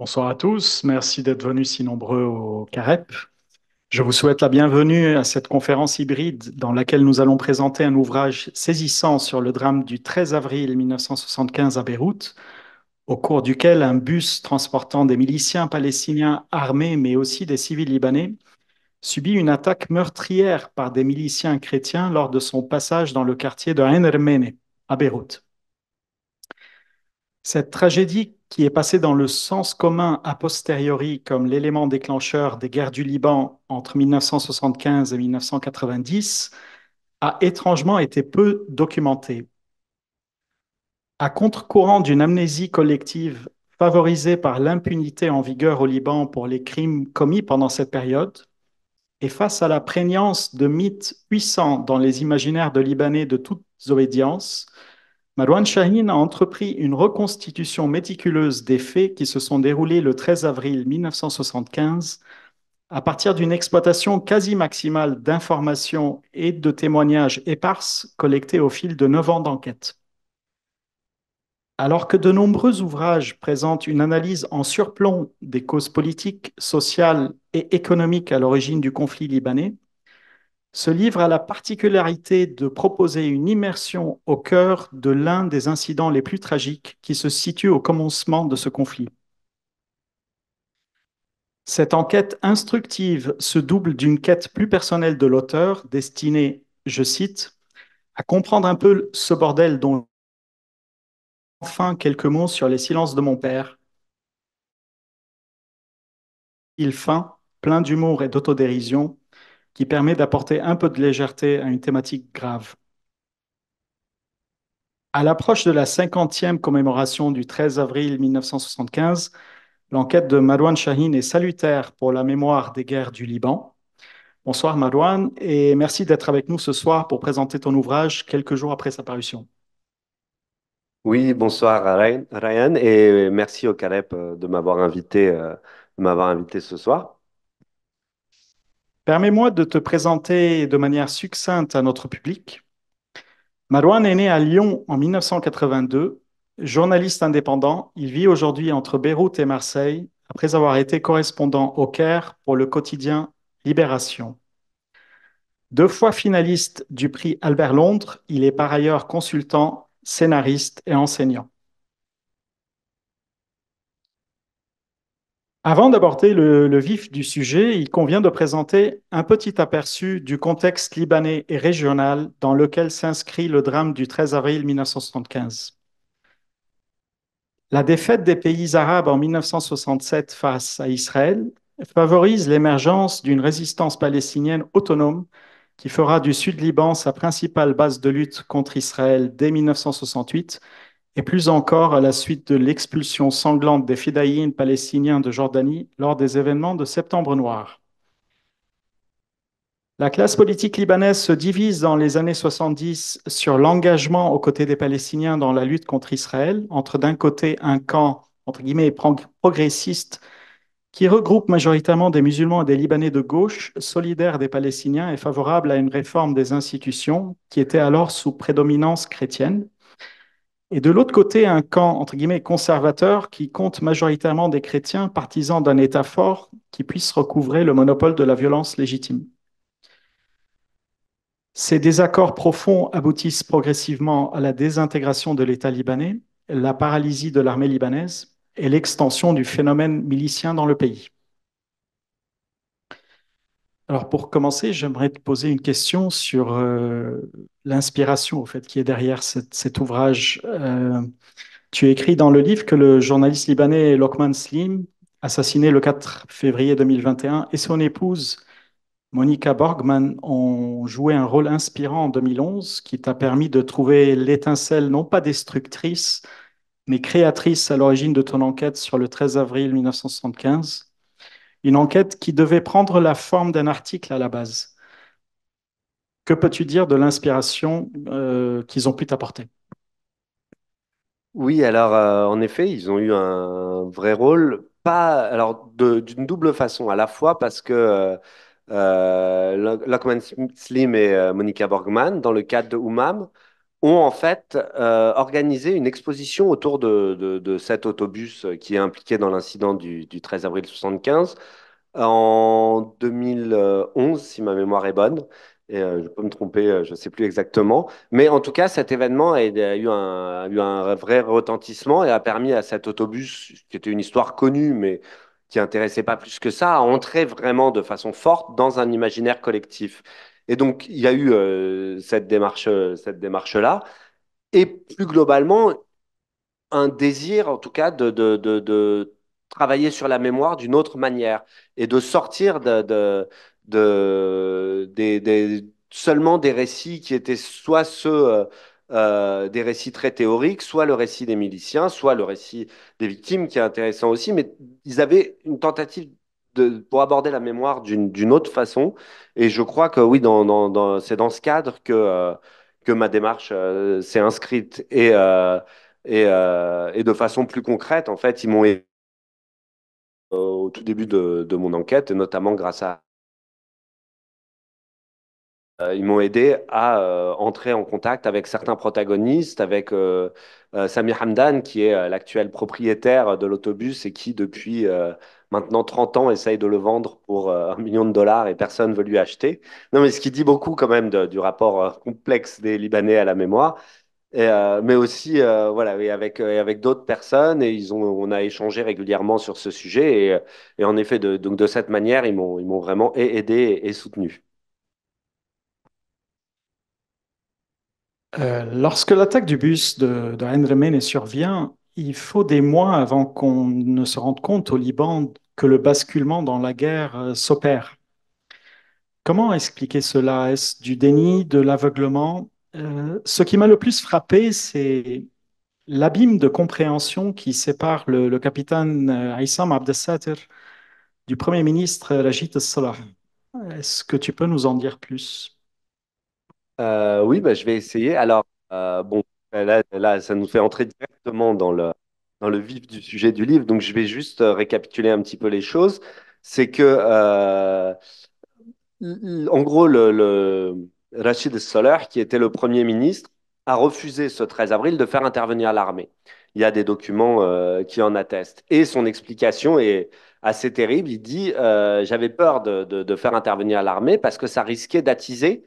Bonsoir à tous, merci d'être venus si nombreux au CAREP. Je vous souhaite la bienvenue à cette conférence hybride dans laquelle nous allons présenter un ouvrage saisissant sur le drame du 13 avril 1975 à Beyrouth, au cours duquel un bus transportant des miliciens palestiniens armés mais aussi des civils libanais subit une attaque meurtrière par des miliciens chrétiens lors de son passage dans le quartier de Aïn el-Remmaneh à Beyrouth. Cette tragédie qui est passée dans le sens commun a posteriori comme l'élément déclencheur des guerres du Liban entre 1975 et 1990 a étrangement été peu documentée. À contre-courant d'une amnésie collective favorisée par l'impunité en vigueur au Liban pour les crimes commis pendant cette période, et face à la prégnance de mythes puissants dans les imaginaires de Libanais de toutes obédiences, Marwan Chahine a entrepris une reconstitution méticuleuse des faits qui se sont déroulés le 13 avril 1975 à partir d'une exploitation quasi maximale d'informations et de témoignages éparses collectés au fil de 9 ans d'enquête. Alors que de nombreux ouvrages présentent une analyse en surplomb des causes politiques, sociales et économiques à l'origine du conflit libanais, ce livre a la particularité de proposer une immersion au cœur de l'un des incidents les plus tragiques qui se situe au commencement de ce conflit. Cette enquête instructive se double d'une quête plus personnelle de l'auteur, destinée, je cite, « à comprendre un peu ce bordel dont enfin quelques mots sur les silences de mon père. Il fin, plein d'humour et d'autodérision, qui permet d'apporter un peu de légèreté à une thématique grave. » À l'approche de la 50e commémoration du 13 avril 1975, l'enquête de Marwan Chahine est salutaire pour la mémoire des guerres du Liban. Bonsoir Marwan, et merci d'être avec nous ce soir pour présenter ton ouvrage quelques jours après sa parution. Oui, bonsoir Rayan, et merci au CAREP de m'avoir invité ce soir. Permets-moi de te présenter de manière succincte à notre public. Marwan est né à Lyon en 1982. Journaliste indépendant, il vit aujourd'hui entre Beyrouth et Marseille, après avoir été correspondant au Caire pour le quotidien Libération. 2 fois finaliste du prix Albert Londres, il est par ailleurs consultant, scénariste et enseignant. Avant d'aborder le vif du sujet, il convient de présenter un petit aperçu du contexte libanais et régional dans lequel s'inscrit le drame du 13 avril 1975. La défaite des pays arabes en 1967 face à Israël favorise l'émergence d'une résistance palestinienne autonome qui fera du Sud-Liban sa principale base de lutte contre Israël dès 1968, et plus encore à la suite de l'expulsion sanglante des fidaïines palestiniens de Jordanie lors des événements de Septembre noir. La classe politique libanaise se divise dans les années 70 sur l'engagement aux côtés des Palestiniens dans la lutte contre Israël, entre d'un côté un camp, entre guillemets, progressiste, qui regroupe majoritairement des musulmans et des Libanais de gauche, solidaires des Palestiniens et favorables à une réforme des institutions qui étaient alors sous prédominance chrétienne, et de l'autre côté, un camp, entre guillemets, conservateur qui compte majoritairement des chrétiens partisans d'un État fort qui puisse recouvrer le monopole de la violence légitime. Ces désaccords profonds aboutissent progressivement à la désintégration de l'État libanais, la paralysie de l'armée libanaise et l'extension du phénomène milicien dans le pays. Alors pour commencer, j'aimerais te poser une question sur l'inspiration qui est derrière cet ouvrage. Tu écris dans le livre que le journaliste libanais Lokman Slim, assassiné le 4 février 2021, et son épouse Monica Borgman ont joué un rôle inspirant en 2011 qui t'a permis de trouver l'étincelle non pas destructrice, mais créatrice à l'origine de ton enquête sur le 13 avril 1975. Une enquête qui devait prendre la forme d'un article à la base. Que peux-tu dire de l'inspiration qu'ils ont pu t'apporter? Oui, alors en effet, ils ont eu un vrai rôle, d'une double façon, à la fois parce que Lokman Slim et Monica Borgman, dans le cadre de Umam, ont en fait organisé une exposition autour de cet autobus qui est impliqué dans l'incident du 13 avril 1975 en 2011, si ma mémoire est bonne. Et je peux me tromper, je ne sais plus exactement. Mais en tout cas, cet événement a eu un vrai retentissement et a permis à cet autobus, qui était une histoire connue, mais qui n'intéressait pas plus que ça, à entrer vraiment de façon forte dans un imaginaire collectif. Et donc, il y a eu cette démarche-là. Et plus globalement, un désir, en tout cas, de travailler sur la mémoire d'une autre manière et de sortir seulement des récits qui étaient soit des récits très théoriques, soit le récit des miliciens, soit le récit des victimes, qui est intéressant aussi, mais ils avaient une tentative pour aborder la mémoire d'une autre façon, et je crois que oui, c'est dans ce cadre que ma démarche s'est inscrite, et de façon plus concrète, en fait, ils m'ont aidé au tout début de mon enquête, et notamment grâce à ils m'ont aidé à entrer en contact avec certains protagonistes, avec Samir Hamdan, qui est l'actuel propriétaire de l'autobus et qui, depuis maintenant 30 ans, essaye de le vendre pour $1 million et personne ne veut lui acheter. Non, mais ce qui dit beaucoup quand même du rapport complexe des Libanais à la mémoire. Mais aussi voilà, avec d'autres personnes, et on a échangé régulièrement sur ce sujet. Et en effet, donc de cette manière, ils m'ont vraiment aidé et soutenu. Lorsque l'attaque du bus de Endermen survient, il faut des mois avant qu'on ne se rende compte au Liban que le basculement dans la guerre s'opère. Comment expliquer cela? Est-ce du déni, de l'aveuglement? Ce qui m'a le plus frappé, c'est l'abîme de compréhension qui sépare le capitaine Issam Abdel Sattel du Premier ministre Rajit al. Est-ce que tu peux nous en dire plus? Oui, je vais essayer. Alors, bon, là, ça nous fait entrer directement dans le vif du sujet du livre. Donc, je vais juste récapituler un petit peu les choses. C'est que, en gros, le Rachid Solh, qui était le Premier ministre, a refusé ce 13 avril de faire intervenir l'armée. Il y a des documents qui en attestent. Et son explication est assez terrible. Il dit « J'avais peur de faire intervenir l'armée parce que ça risquait d'attiser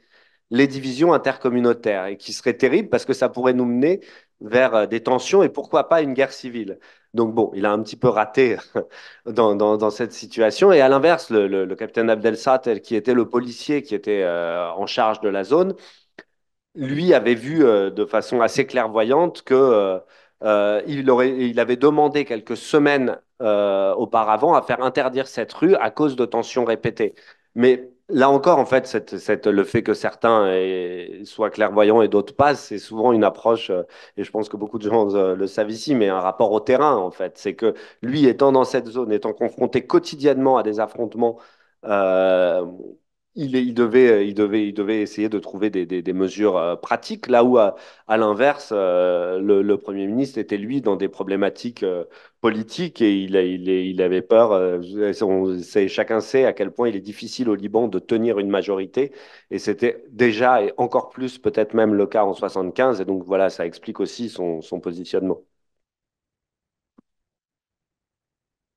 les divisions intercommunautaires, et qui serait terrible parce que ça pourrait nous mener vers des tensions et pourquoi pas une guerre civile. » Donc bon, il a un petit peu raté dans cette situation. Et à l'inverse, le capitaine Abdel Sattel, qui était le policier qui était en charge de la zone, lui avait vu de façon assez clairvoyante que il avait demandé quelques semaines auparavant à faire interdire cette rue à cause de tensions répétées. Mais là encore, en fait, le fait que certains soient clairvoyants et d'autres pas, c'est souvent une approche, et je pense que beaucoup de gens le savent ici, mais un rapport au terrain, en fait. C'est que lui, étant dans cette zone, étant confronté quotidiennement à des affrontements, il devait essayer de trouver des mesures pratiques, là où, à l'inverse, le Premier ministre était, lui, dans des problématiques politique, et il avait peur. Chacun sait à quel point il est difficile au Liban de tenir une majorité, et c'était déjà et encore plus peut-être même le cas en 1975, et donc voilà, ça explique aussi son positionnement.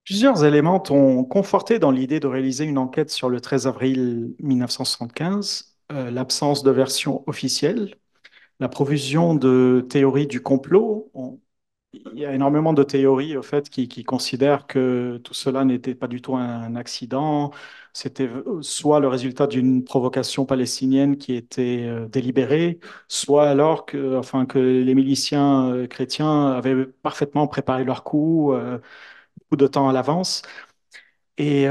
Plusieurs éléments t'ont conforté dans l'idée de réaliser une enquête sur le 13 avril 1975, l'absence de version officielle, la profusion de théories du complot. Il y a énormément de théories au fait, qui considèrent que tout cela n'était pas du tout un accident, c'était soit le résultat d'une provocation palestinienne qui était délibérée, soit alors que les miliciens chrétiens avaient parfaitement préparé leur coup, beaucoup de temps à l'avance. Et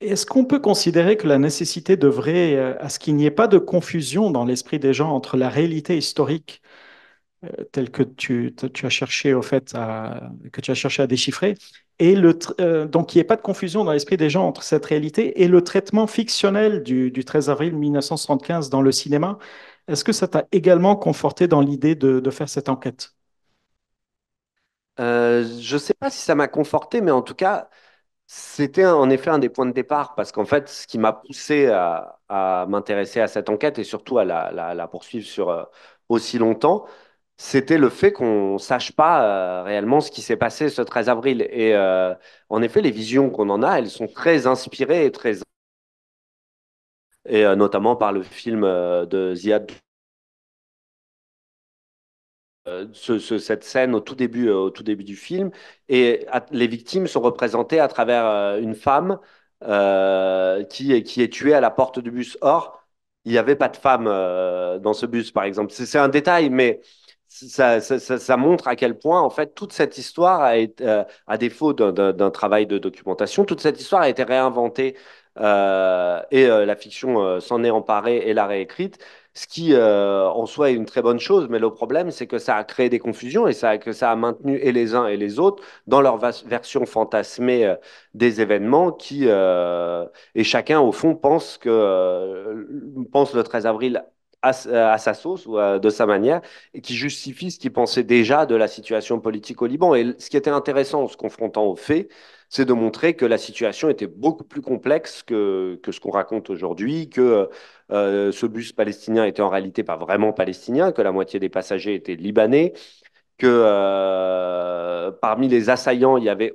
est-ce qu'on peut considérer que la nécessité devrait à ce qu'il n'y ait pas de confusion dans l'esprit des gens entre la réalité historique tel que tu as cherché au fait à déchiffrer, et donc il n'y ait pas de confusion dans l'esprit des gens entre cette réalité et le traitement fictionnel du 13 avril 1975 dans le cinéma. Est-ce que ça t'a également conforté dans l'idée de faire cette enquête? Je ne sais pas si ça m'a conforté, mais en tout cas, C'était en effet un des points de départ, parce qu'en fait, ce qui m'a poussé à m'intéresser à cette enquête et surtout à la poursuivre sur aussi longtemps, c'était le fait qu'on ne sache pas réellement ce qui s'est passé ce 13 avril. Et en effet, les visions qu'on en a, elles sont très inspirées et très... Et notamment par le film de Ziad. Cette scène au tout début du film, et les victimes sont représentées à travers une femme qui est tuée à la porte du bus. Or, il n'y avait pas de femme dans ce bus, par exemple. C'est un détail, mais ça montre à quel point, en fait, toute cette histoire a été, à défaut d'un travail de documentation, toute cette histoire a été réinventée et la fiction s'en est emparée et l'a réécrite. Ce qui, en soi, est une très bonne chose, mais le problème, c'est que ça a créé des confusions et que ça a maintenu et les uns et les autres dans leur version fantasmée des événements et chacun, au fond, pense le 13 avril à sa sauce ou de sa manière, et qui justifie ce qu'il pensait déjà de la situation politique au Liban. Et ce qui était intéressant en se confrontant aux faits, c'est de montrer que la situation était beaucoup plus complexe que ce qu'on raconte aujourd'hui, que ce bus palestinien était en réalité pas vraiment palestinien, que la moitié des passagers étaient libanais, que parmi les assaillants, il y avait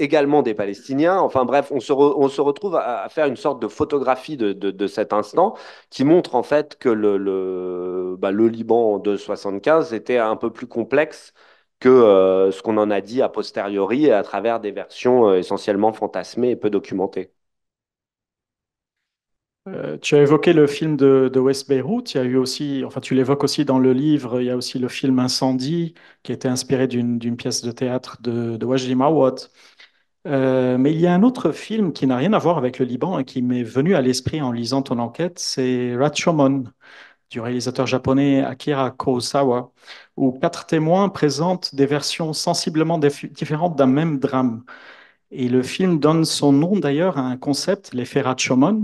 également des Palestiniens. Enfin bref, on se retrouve à faire une sorte de photographie de cet instant qui montre en fait que le Liban de 1975 était un peu plus complexe que ce qu'on en a dit a posteriori et à travers des versions essentiellement fantasmées et peu documentées. Tu as évoqué le film de West Beyrouth, il y a eu aussi, enfin tu l'évoques aussi dans le livre, il y a aussi le film Incendie qui était inspiré d'une pièce de théâtre de Wajdi Mouawad. Mais il y a un autre film qui n'a rien à voir avec le Liban et qui m'est venu à l'esprit en lisant ton enquête, c'est Rashomon, du réalisateur japonais Akira Kurosawa, où 4 témoins présentent des versions sensiblement différentes d'un même drame. Et le film donne son nom d'ailleurs à un concept, l'effet Rashomon,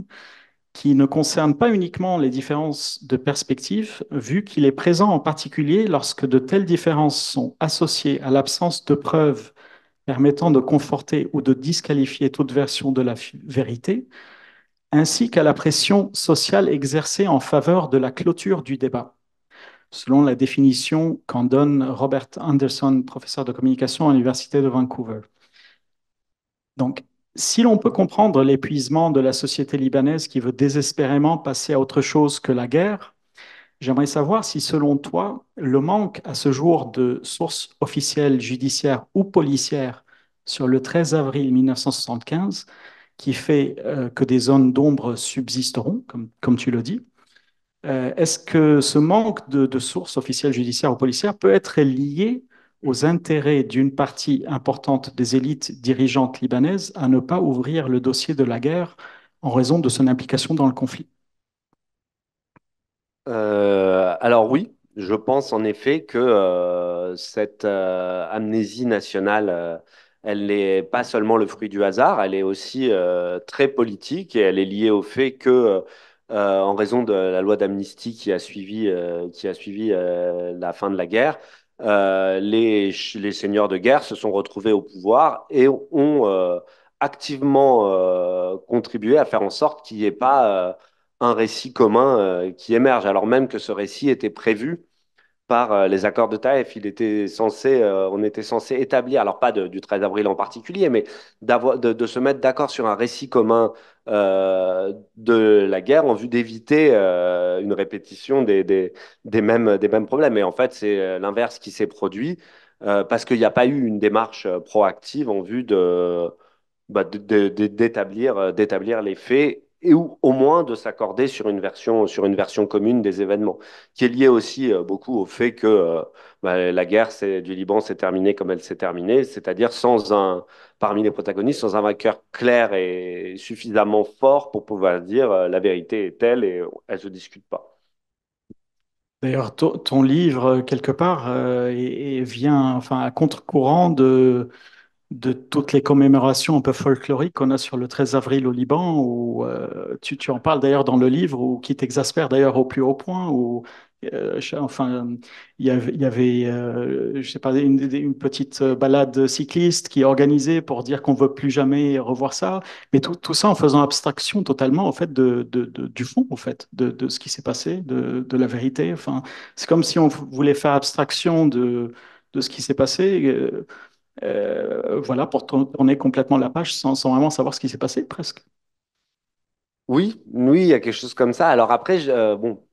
qui ne concerne pas uniquement les différences de perspective, vu qu'il est présent en particulier lorsque de telles différences sont associées à l'absence de preuves permettant de conforter ou de disqualifier toute version de la vérité, ainsi qu'à la pression sociale exercée en faveur de la clôture du débat. Selon la définition qu'en donne Robert Anderson, professeur de communication à l'Université de Vancouver. Donc, si l'on peut comprendre l'épuisement de la société libanaise qui veut désespérément passer à autre chose que la guerre, j'aimerais savoir si, selon toi, le manque à ce jour de sources officielles, judiciaires ou policières sur le 13 avril 1975 qui fait que des zones d'ombre subsisteront, comme tu le dis. Est-ce que ce manque de sources officielles, judiciaires ou policières peut être lié aux intérêts d'une partie importante des élites dirigeantes libanaises à ne pas ouvrir le dossier de la guerre en raison de son implication dans le conflit? Alors oui, je pense en effet que cette amnésie nationale... Elle n'est pas seulement le fruit du hasard, elle est aussi très politique et elle est liée au fait que, en raison de la loi d'amnistie qui a suivi la fin de la guerre, les seigneurs de guerre se sont retrouvés au pouvoir et ont activement contribué à faire en sorte qu'il n'y ait pas un récit commun qui émerge, alors même que ce récit était prévu par les accords de Taïf. On était censé établir, alors pas du 13 avril en particulier, mais de se mettre d'accord sur un récit commun de la guerre en vue d'éviter une répétition des mêmes problèmes. Et en fait, c'est l'inverse qui s'est produit parce qu'il n'y a pas eu une démarche proactive en vue d'établir les faits, et ou au moins de s'accorder sur une version commune des événements, qui est liée aussi beaucoup au fait que la guerre du Liban s'est terminée comme elle s'est terminée, c'est-à-dire parmi les protagonistes, sans un vainqueur clair et suffisamment fort pour pouvoir dire la vérité est telle et elle ne se discute pas. D'ailleurs, ton livre, quelque part, vient enfin, à contre-courant de toutes les commémorations un peu folkloriques qu'on a sur le 13 avril au Liban, où tu en parles d'ailleurs dans le livre, ou qui t'exaspère d'ailleurs au plus haut point, où Enfin, il y avait je sais pas, une petite balade cycliste qui est organisée pour dire qu'on ne veut plus jamais revoir ça. Mais tout ça en faisant abstraction totalement en fait, du fond, en fait, de ce qui s'est passé, de la vérité. Enfin, c'est comme si on voulait faire abstraction de ce qui s'est passé. Voilà, pour tourner complètement la page sans vraiment savoir ce qui s'est passé, presque. Oui, il y a quelque chose comme ça. Alors après,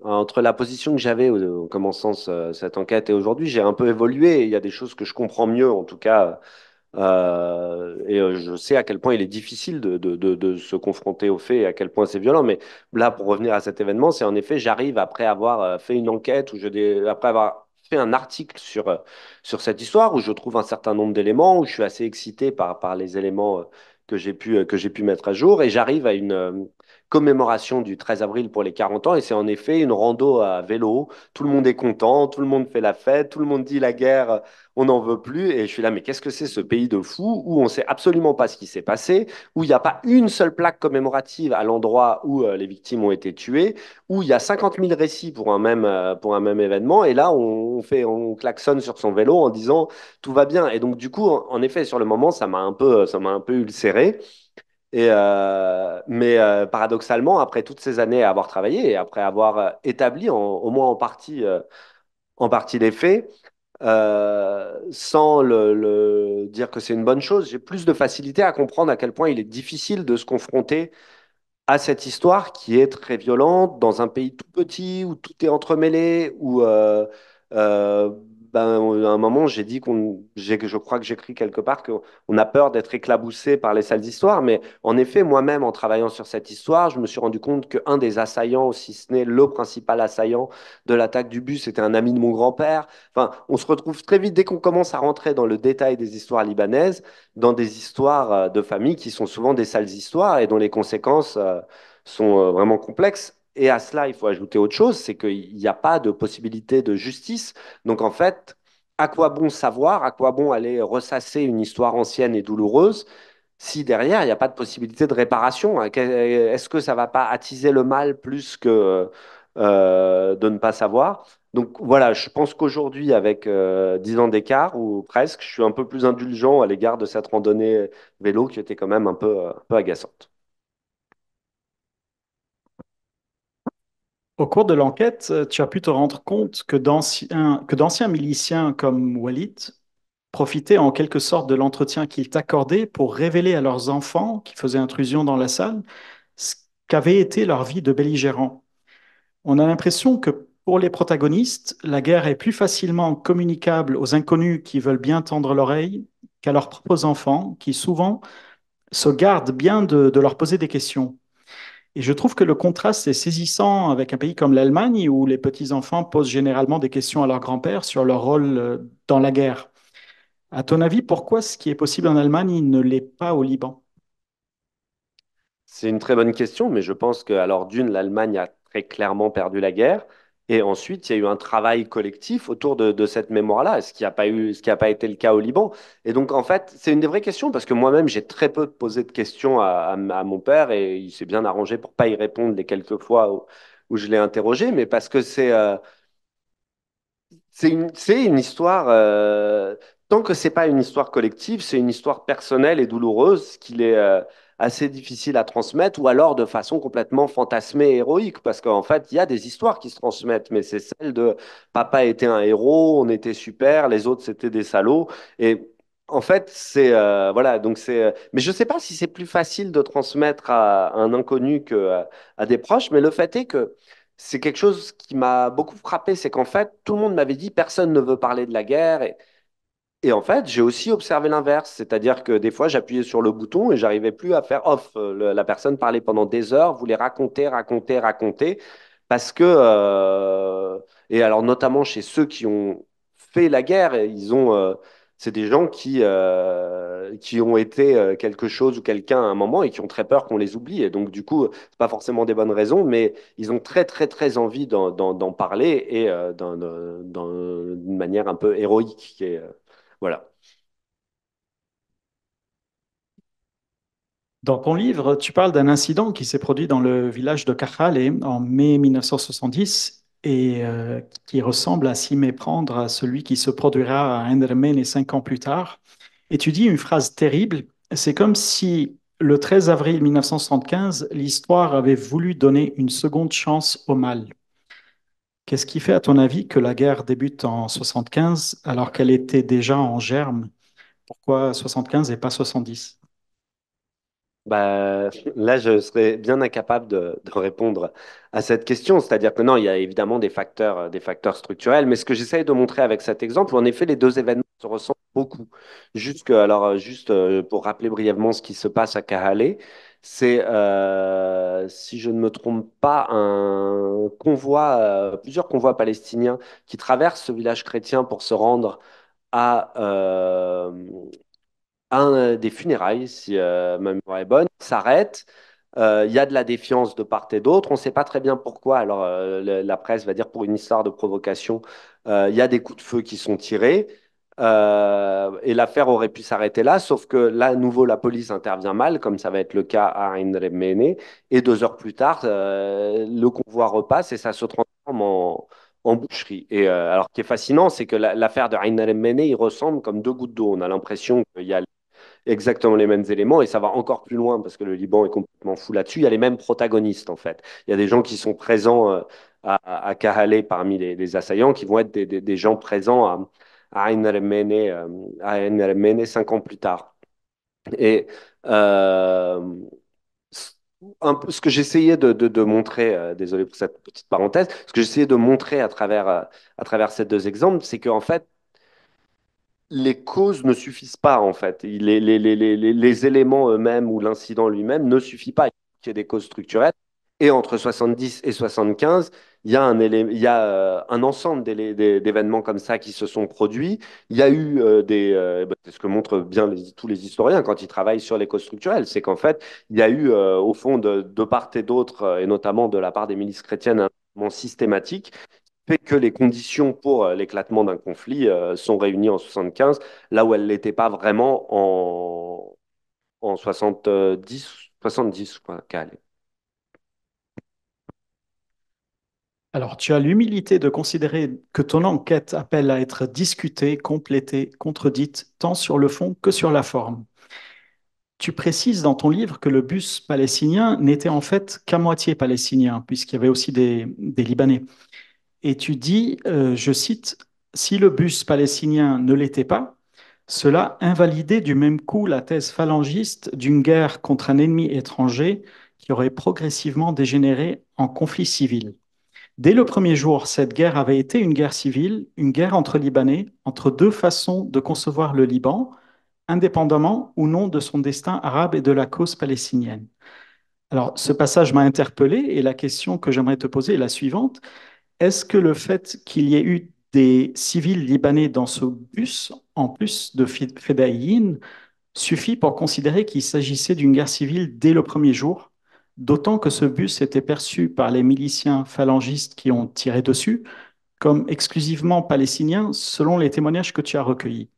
entre la position que j'avais en commençant cette enquête et aujourd'hui, j'ai un peu évolué. Il y a des choses que je comprends mieux, en tout cas. Et je sais à quel point il est difficile de se confronter aux faits et à quel point c'est violent. Mais là, pour revenir à cet événement, c'est en effet, j'arrive après avoir fait une enquête, après avoir fait un article sur cette histoire, où je trouve un certain nombre d'éléments, où je suis assez excité par les éléments que j'ai pu mettre à jour. Et j'arrive à une commémoration du 13 avril pour les 40 ans, et c'est en effet une rando à vélo, tout le monde est content, tout le monde fait la fête, tout le monde dit la guerre, on n'en veut plus, et je suis là, mais qu'est-ce que c'est ce pays de fous, où on ne sait absolument pas ce qui s'est passé, où il n'y a pas une seule plaque commémorative à l'endroit où les victimes ont été tuées, où il y a 50 000 récits pour un même événement, et là on klaxonne sur son vélo en disant tout va bien, et donc du coup, en effet, sur le moment, ça m'a un peu ulcéré. Mais paradoxalement, après toutes ces années à avoir travaillé et après avoir établi au moins en partie les faits, sans le dire que c'est une bonne chose, j'ai plus de facilité à comprendre à quel point il est difficile de se confronter à cette histoire qui est très violente dans un pays tout petit où tout est entremêlé, où à un moment, j'ai dit je crois que j'écris quelque part qu'on a peur d'être éclaboussé par les sales histoires, mais en effet, moi-même, en travaillant sur cette histoire, je me suis rendu compte qu'un des assaillants, si ce n'est le principal assaillant de l'attaque du bus, était un ami de mon grand-père. Enfin, on se retrouve très vite, dès qu'on commence à rentrer dans le détail des histoires libanaises, dans des histoires de famille qui sont souvent des sales histoires et dont les conséquences sont vraiment complexes. Et à cela, il faut ajouter autre chose, c'est qu'il n'y a pas de possibilité de justice. Donc en fait, à quoi bon savoir, à quoi bon aller ressasser une histoire ancienne et douloureuse si derrière, il n'y a pas de possibilité de réparation? Est-ce que ça ne va pas attiser le mal plus que de ne pas savoir? Donc voilà, je pense qu'aujourd'hui, avec 10 ans d'écart, ou presque, je suis un peu plus indulgent à l'égard de cette randonnée vélo qui était quand même un peu agaçante. Au cours de l'enquête, tu as pu te rendre compte que d'anciens miliciens comme Walid profitaient en quelque sorte de l'entretien qu'ils t'accordaient pour révéler à leurs enfants qui faisaient intrusion dans la salle ce qu'avait été leur vie de belligérant. On a l'impression que pour les protagonistes, la guerre est plus facilement communicable aux inconnus qui veulent bien tendre l'oreille qu'à leurs propres enfants qui souvent se gardent bien de leur poser des questions. Et je trouve que le contraste est saisissant avec un pays comme l'Allemagne, où les petits-enfants posent généralement des questions à leur grand-père sur leur rôle dans la guerre. À ton avis, pourquoi ce qui est possible en Allemagne ne l'est pas au Liban? C'est une très bonne question, mais je pense que, alors d'une, l'Allemagne a très clairement perdu la guerre, et ensuite, il y a eu un travail collectif autour de cette mémoire-là, ce qui n'a pas été le cas au Liban. Et donc, en fait, c'est une des vraies questions, parce que moi-même, j'ai très peu posé de questions à mon père, et il s'est bien arrangé pour ne pas y répondre les quelques fois où je l'ai interrogé, mais parce que c'est une histoire... tant que ce n'est pas une histoire collective, c'est une histoire personnelle et douloureuse qu'il est... assez difficile à transmettre, ou alors de façon complètement fantasmée et héroïque, parce qu'en fait, il y a des histoires qui se transmettent, mais c'est celle de « papa était un héros, on était super, les autres c'était des salauds », et en fait, c'est... voilà, donc c'est... Mais je ne sais pas si c'est plus facile de transmettre à un inconnu qu'à des proches, mais le fait est que c'est quelque chose qui m'a beaucoup frappé, c'est qu'en fait, tout le monde m'avait dit « personne ne veut parler de la guerre », et en fait, j'ai aussi observé l'inverse, c'est-à-dire que des fois, j'appuyais sur le bouton et j'arrivais plus à faire off. La personne parlait pendant des heures, voulait raconter, parce que, et alors notamment chez ceux qui ont fait la guerre, c'est des gens qui ont été quelque chose ou quelqu'un à un moment et qui ont très peur qu'on les oublie. Et donc, du coup, c'est pas forcément des bonnes raisons, mais ils ont très, très, très envie d'en parler et d'une manière un peu héroïque qui est... Voilà. Dans ton livre, tu parles d'un incident qui s'est produit dans le village de Kachale en mai 1970 et qui ressemble à s'y méprendre à celui qui se produira à Endermen et 5 ans plus tard, étudie une phrase terrible. C'est comme si le 13 avril 1975, l'histoire avait voulu donner une seconde chance au mal. Qu'est-ce qui fait, à ton avis, que la guerre débute en 75 alors qu'elle était déjà en germe? Pourquoi 75 et pas 70? Bah, là, je serais bien incapable de répondre à cette question. C'est-à-dire que non, il y a évidemment des facteurs structurels, mais ce que j'essaye de montrer avec cet exemple, en effet, les deux événements se ressemblent beaucoup. Juste pour rappeler brièvement ce qui se passe à Kachale, c'est, si je ne me trompe pas, un convoi, plusieurs convois palestiniens qui traversent ce village chrétien pour se rendre à des funérailles, si ma mémoire est bonne, s'arrête. Il y a de la défiance de part et d'autre. On ne sait pas très bien pourquoi. Alors, la presse va dire pour une histoire de provocation, il y a des coups de feu qui sont tirés. Et l'affaire aurait pu s'arrêter là, sauf que là, à nouveau, la police intervient mal, comme ça va être le cas à Aïn el-Remmaneh. Et 2 heures plus tard, le convoi repasse et ça se transforme en boucherie. Et alors, ce qui est fascinant, c'est que l'affaire de Aïn el-Remmaneh, il ressemble comme 2 gouttes d'eau. On a l'impression qu'il y a exactement les mêmes éléments, et ça va encore plus loin parce que le Liban est complètement fou là-dessus. Il y a les mêmes protagonistes, en fait. Il y a des gens qui sont présents à Kachale parmi les assaillants, qui vont être des gens présents à Aïn el-Remmaneh 5 ans plus tard. Et ce que j'essayais de montrer, désolé pour cette petite parenthèse, ce que j'essayais de montrer à travers ces 2 exemples, c'est qu'en fait, les causes ne suffisent pas, en fait. Les éléments eux-mêmes ou l'incident lui-même ne suffit pas. Il y a des causes structurelles. Et entre 70 et 75, il y a un ensemble d'événements comme ça qui se sont produits. Il y a eu c'est ce que montrent bien tous les historiens quand ils travaillent sur les causes structurelles. C'est qu'en fait, il y a eu, au fond, de part et d'autre, et notamment de la part des milices chrétiennes, un mouvement systématique fait que les conditions pour l'éclatement d'un conflit sont réunies en 75, là où elles ne l'étaient pas vraiment en 70, quoi. Alors, tu as l'humilité de considérer que ton enquête appelle à être discutée, complétée, contredite, tant sur le fond que sur la forme. Tu précises dans ton livre que le bus palestinien n'était en fait qu'à moitié palestinien, puisqu'il y avait aussi des Libanais. Et tu dis, je cite, « Si le bus palestinien ne l'était pas, cela invalidait du même coup la thèse phalangiste d'une guerre contre un ennemi étranger qui aurait progressivement dégénéré en conflit civil. Dès le premier jour, cette guerre avait été une guerre civile, une guerre entre Libanais, entre 2 façons de concevoir le Liban, indépendamment ou non de son destin arabe et de la cause palestinienne. » Alors, ce passage m'a interpellé et la question que j'aimerais te poser est la suivante. Est-ce que le fait qu'il y ait eu des civils libanais dans ce bus, en plus de Fedaïine, suffit pour considérer qu'il s'agissait d'une guerre civile dès le premier jour, d'autant que ce bus était perçu par les miliciens phalangistes qui ont tiré dessus comme exclusivement palestinien, selon les témoignages que tu as recueillis?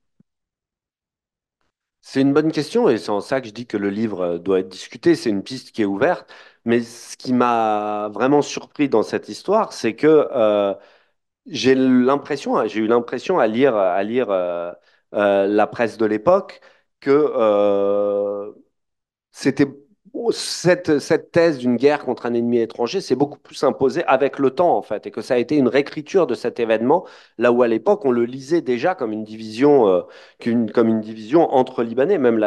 C'est une bonne question et c'est en ça que je dis que le livre doit être discuté. C'est une piste qui est ouverte. Mais ce qui m'a vraiment surpris dans cette histoire, c'est que j'ai eu l'impression à lire la presse de l'époque que c'était cette thèse d'une guerre contre un ennemi étranger s'est beaucoup plus imposée avec le temps, en fait, et que ça a été une réécriture de cet événement, là où à l'époque on le lisait déjà comme une division entre Libanais. Même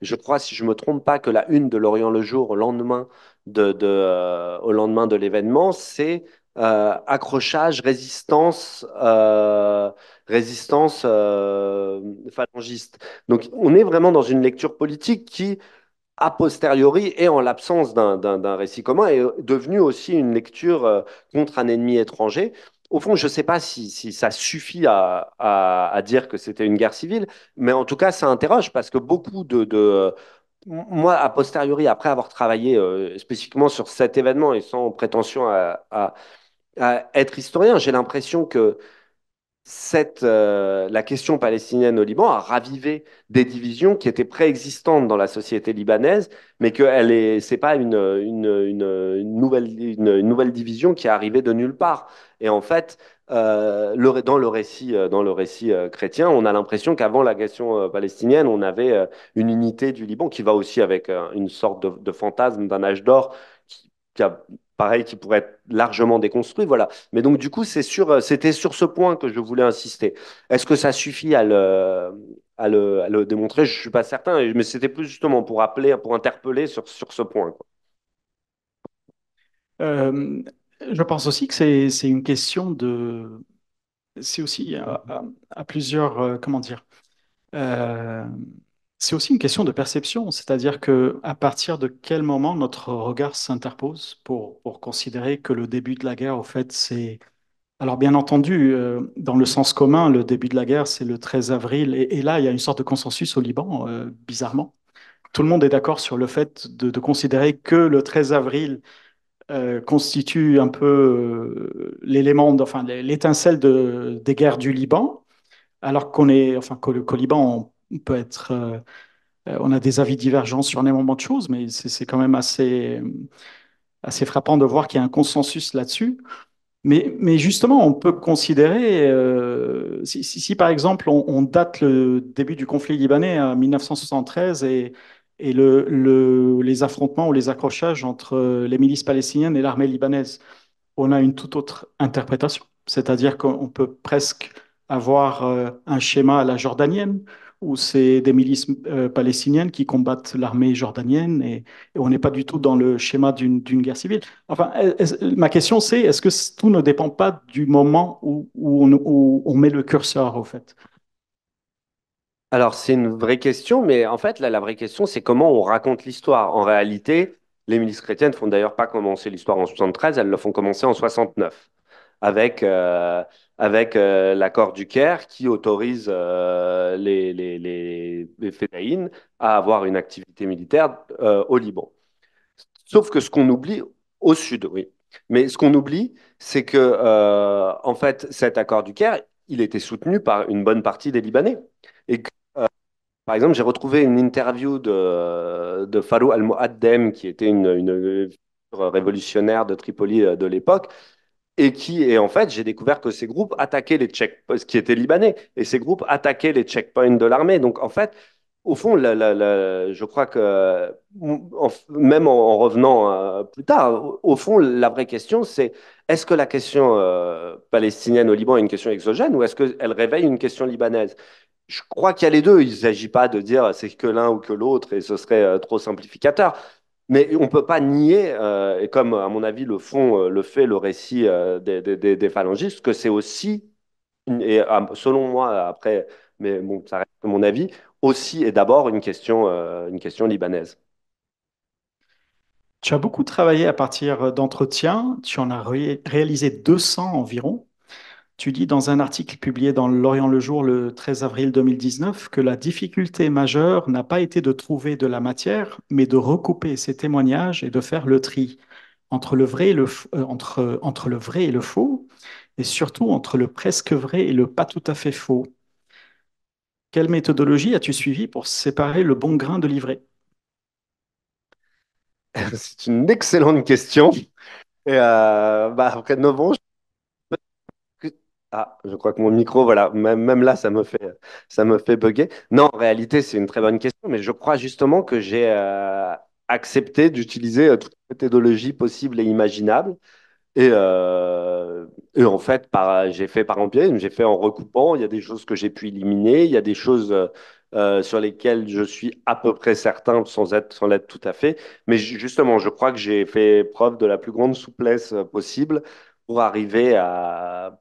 je crois, si je me trompe pas, que la une de L'Orient le jour au lendemain de l'événement, c'est accrochage, résistance phalangiste. Donc on est vraiment dans une lecture politique qui, a posteriori et en l'absence d'un récit commun, est devenue aussi une lecture contre un ennemi étranger. Au fond, je ne sais pas si ça suffit à dire que c'était une guerre civile, mais en tout cas, ça interroge parce que beaucoup moi, a posteriori, après avoir travaillé spécifiquement sur cet événement et sans prétention à être historien, j'ai l'impression que la question palestinienne au Liban a ravivé des divisions qui étaient préexistantes dans la société libanaise, mais que ce n'est pas une nouvelle division qui est arrivée de nulle part. Et en fait, dans le récit chrétien, on a l'impression qu'avant la question palestinienne, on avait une unité du Liban qui va aussi avec une sorte de fantasme d'un âge d'or qui pourrait être largement déconstruit, voilà. Mais donc, du coup, c'était sur ce point que je voulais insister. Est-ce que ça suffit à le démontrer? Je ne suis pas certain, mais c'était plus justement pour appeler, pour interpeller sur ce point, quoi. Je pense aussi que c'est une question de... C'est aussi à plusieurs... comment dire c'est aussi une question de perception, c'est-à-dire que à partir de quel moment notre regard s'interpose pour considérer que le début de la guerre, au fait, c'est... Alors bien entendu, dans le sens commun, le début de la guerre, c'est le 13 avril, et là, il y a une sorte de consensus au Liban, bizarrement. Tout le monde est d'accord sur le fait de considérer que le 13 avril constitue un peu l'élément, enfin l'étincelle des guerres du Liban, alors qu'on est, enfin qu'au Liban, on a des avis divergents sur les moments de choses, mais c'est quand même assez frappant de voir qu'il y a un consensus là-dessus. Mais justement, on peut considérer, si par exemple on date le début du conflit libanais à 1973 et les affrontements ou les accrochages entre les milices palestiniennes et l'armée libanaise, on a une toute autre interprétation. C'est-à-dire qu'on peut presque avoir un schéma à la jordanienne, où c'est des milices palestiniennes qui combattent l'armée jordanienne et on n'est pas du tout dans le schéma d'une guerre civile. Enfin, ma question c'est, est-ce que tout ne dépend pas du moment où on met le curseur, au fait? Alors, c'est une vraie question, mais en fait, là, la vraie question, c'est comment on raconte l'histoire. En réalité, les milices chrétiennes ne font d'ailleurs pas commencer l'histoire en 73, elles le font commencer en 69, avec l'accord du Caire qui autorise les fédéines à avoir une activité militaire au Liban. Sauf que ce qu'on oublie au sud, oui. Mais ce qu'on oublie, c'est que en fait, cet accord du Caire, il était soutenu par une bonne partie des Libanais. Et que, par exemple, j'ai retrouvé une interview de Farouh Al-Mouaddem, qui était une révolutionnaire de Tripoli de l'époque, et en fait, j'ai découvert que ces groupes attaquaient les checkpoints, qui étaient libanais, et ces groupes attaquaient les checkpoints de l'armée. Donc, en fait, au fond, je crois que, même en revenant plus tard, au fond, la vraie question, c'est est-ce que la question palestinienne au Liban est une question exogène ou est-ce qu'elle réveille une question libanaise? Je crois qu'il y a les deux. Il ne s'agit pas de dire c'est que l'un ou que l'autre et ce serait trop simplificateur. Mais on ne peut pas nier, et comme à mon avis le fond le fait, le récit des phalangistes, que c'est aussi, et selon moi, après, mais bon, ça reste mon avis, aussi et d'abord une question libanaise. Tu as beaucoup travaillé à partir d'entretiens, tu en as réalisé 200 environ. Tu dis dans un article publié dans L'Orient le jour le 13 avril 2019 que la difficulté majeure n'a pas été de trouver de la matière, mais de recouper ces témoignages et de faire le tri entre le vrai et entre le vrai et le faux, et surtout entre le presque vrai et le pas tout à fait faux. Quelle méthodologie as-tu suivie pour séparer le bon grain de l'ivraie? C'est une excellente question. Et après 9 ans, ah, je crois que mon micro, voilà, même là, ça me fait bugger. Non, en réalité, c'est une très bonne question, mais je crois justement que j'ai accepté d'utiliser toute méthodologie possible et imaginable. Et en fait, j'ai fait par empirisme, j'ai fait en recoupant. Il y a des choses que j'ai pu éliminer, il y a des choses sur lesquelles je suis à peu près certain sans l'être tout à fait. Mais justement, je crois que j'ai fait preuve de la plus grande souplesse possible pour arriver à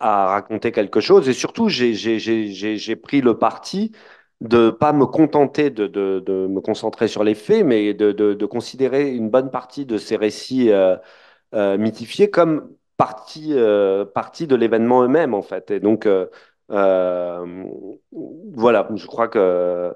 raconter quelque chose. Et surtout, j'ai pris le parti de ne pas me contenter de me concentrer sur les faits, mais de considérer une bonne partie de ces récits mythifiés comme partie de l'événement eux-mêmes, en fait. Et donc, voilà, je crois que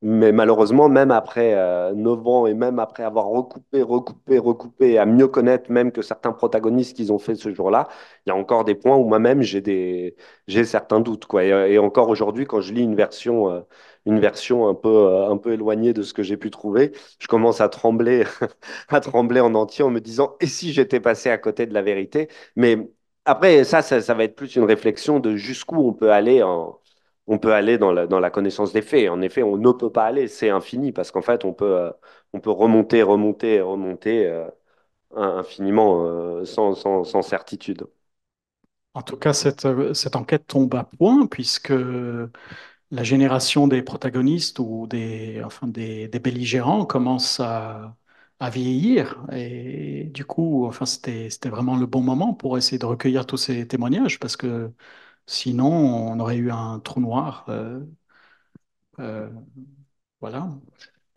Mais malheureusement, même après 9 ans et même après avoir recoupé, à mieux connaître même que certains protagonistes qu'ils ont fait ce jour-là, il y a encore des points où moi-même j'ai certains doutes, quoi. Et encore aujourd'hui, quand je lis une version un peu éloignée de ce que j'ai pu trouver, je commence à trembler, à trembler en entier en me disant « Et si j'étais passé à côté de la vérité ?» Mais après, ça va être plus une réflexion de jusqu'où on peut aller dans la connaissance des faits. En effet, on ne peut pas aller, c'est infini, parce qu'en fait, on peut remonter infiniment sans certitude. En tout cas, cette enquête tombe à point, puisque la génération des protagonistes ou des belligérants commence à vieillir. Et du coup, enfin, c'était vraiment le bon moment pour essayer de recueillir tous ces témoignages, parce que sinon, on aurait eu un trou noir. Voilà.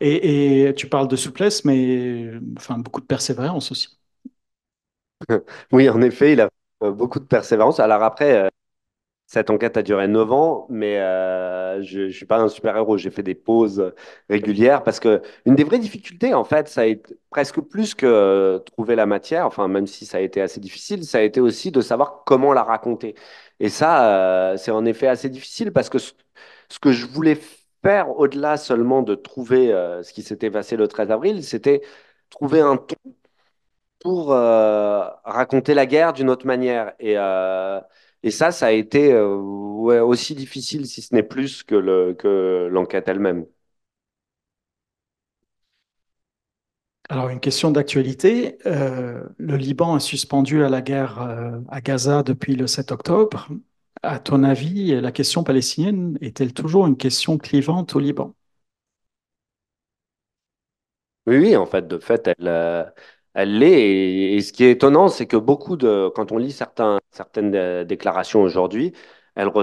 Et tu parles de souplesse, mais enfin, beaucoup de persévérance aussi. Oui, en effet, il a beaucoup de persévérance. Alors après, cette enquête a duré 9 ans, mais je ne suis pas un super-héros. J'ai fait des pauses régulières parce que une des vraies difficultés, en fait, ça a été presque plus que trouver la matière, enfin, même si ça a été assez difficile, ça a été aussi de savoir comment la raconter. Et ça, c'est en effet assez difficile parce que ce que je voulais faire, au-delà seulement de trouver ce qui s'était passé le 13 avril, c'était trouver un ton pour raconter la guerre d'une autre manière. Et ça a été aussi difficile, si ce n'est plus, que l'enquête elle-même. Alors, une question d'actualité. Le Liban est suspendu à la guerre à Gaza depuis le 7 octobre. À ton avis, la question palestinienne est-elle toujours une question clivante au Liban? Oui, en fait, de fait, elle l'est. Et ce qui est étonnant, c'est que quand on lit certaines déclarations aujourd'hui, elles peuvent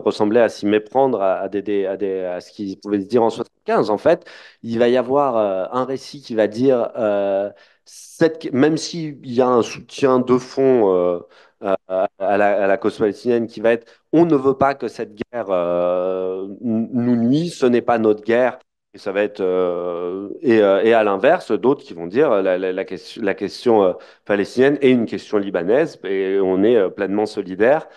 ressembler à s'y méprendre à ce qu'ils pouvaient se dire en 75. En fait, il va y avoir un récit qui va dire, même s'il y a un soutien de fond à la cause palestinienne qui va être, on ne veut pas que cette guerre nous nuise, ce n'est pas notre guerre. Et ça va être et à l'inverse, d'autres qui vont dire la question palestinienne est une question libanaise et on est pleinement solidaire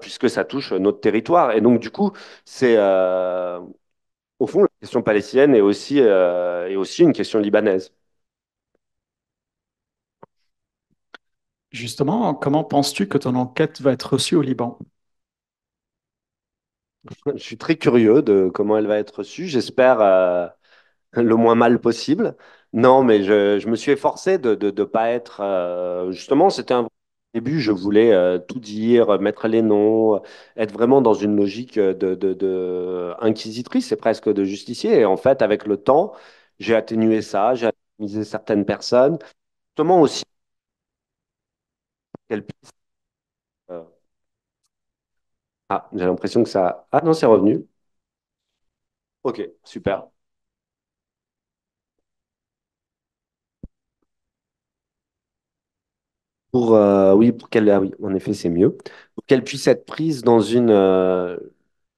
puisque ça touche notre territoire. Et donc du coup, c'est au fond la question palestinienne est aussi une question libanaise. Justement, comment penses-tu que ton enquête va être reçue au Liban? Je suis très curieux de comment elle va être reçue. J'espère le moins mal possible. Non, mais je me suis efforcé de pas être... justement, c'était un début, je voulais tout dire, mettre les noms, être vraiment dans une logique de inquisitrice et presque de justicier. Et en fait, avec le temps, j'ai atténué ça, j'ai atténué certaines personnes. Justement aussi, qu'elles puissent... Ah, j'ai l'impression que ça... Ah non, c'est revenu. Ok, super. Pour qu'elle... Ah oui, en effet, c'est mieux. Pour qu'elle puisse être prise dans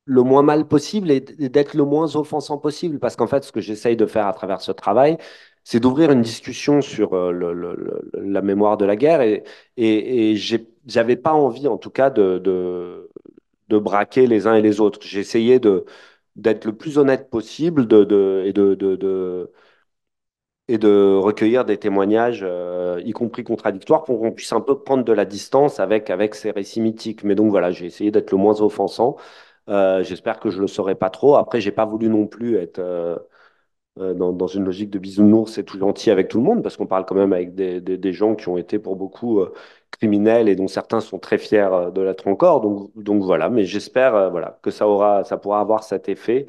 le moins mal possible et d'être le moins offensant possible. Parce qu'en fait, ce que j'essaye de faire à travers ce travail, c'est d'ouvrir une discussion sur la mémoire de la guerre. Et j'avais pas envie, en tout cas, de braquer les uns et les autres. J'ai essayé d'être le plus honnête possible et de recueillir des témoignages, y compris contradictoires, pour qu'on puisse un peu prendre de la distance avec ces récits mythiques. Mais donc voilà, j'ai essayé d'être le moins offensant. J'espère que je ne le serai pas trop. Après, j'ai pas voulu non plus être dans une logique de bisounours et tout gentil avec tout le monde, parce qu'on parle quand même avec des gens qui ont été pour beaucoup criminels et dont certains sont très fiers de l'être encore. Donc voilà, mais j'espère voilà, que ça pourra avoir cet effet.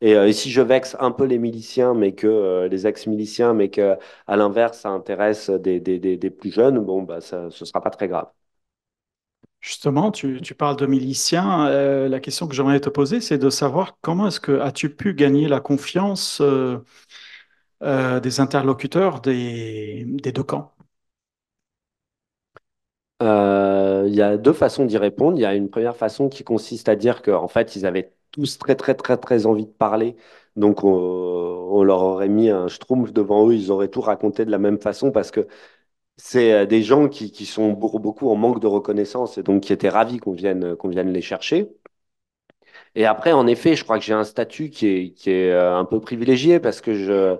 Et si je vexe un peu les miliciens, mais que les ex-miliciens, mais que à l'inverse, ça intéresse des plus jeunes, bon, bah, ce sera pas très grave. Justement, tu parles de miliciens. La question que j'aimerais te poser, c'est de savoir comment est-ce que as-tu pu gagner la confiance des interlocuteurs des deux camps? Il y a deux façons d'y répondre. Il y a une première façon qui consiste à dire qu'en fait, ils avaient tous très envie de parler. Donc on leur aurait mis un schtroumpf devant eux, ils auraient tout raconté de la même façon parce que c'est des gens qui sont beaucoup en manque de reconnaissance et donc qui étaient ravis qu'on vienne les chercher. Et après, en effet, je crois que j'ai un statut qui est un peu privilégié parce que je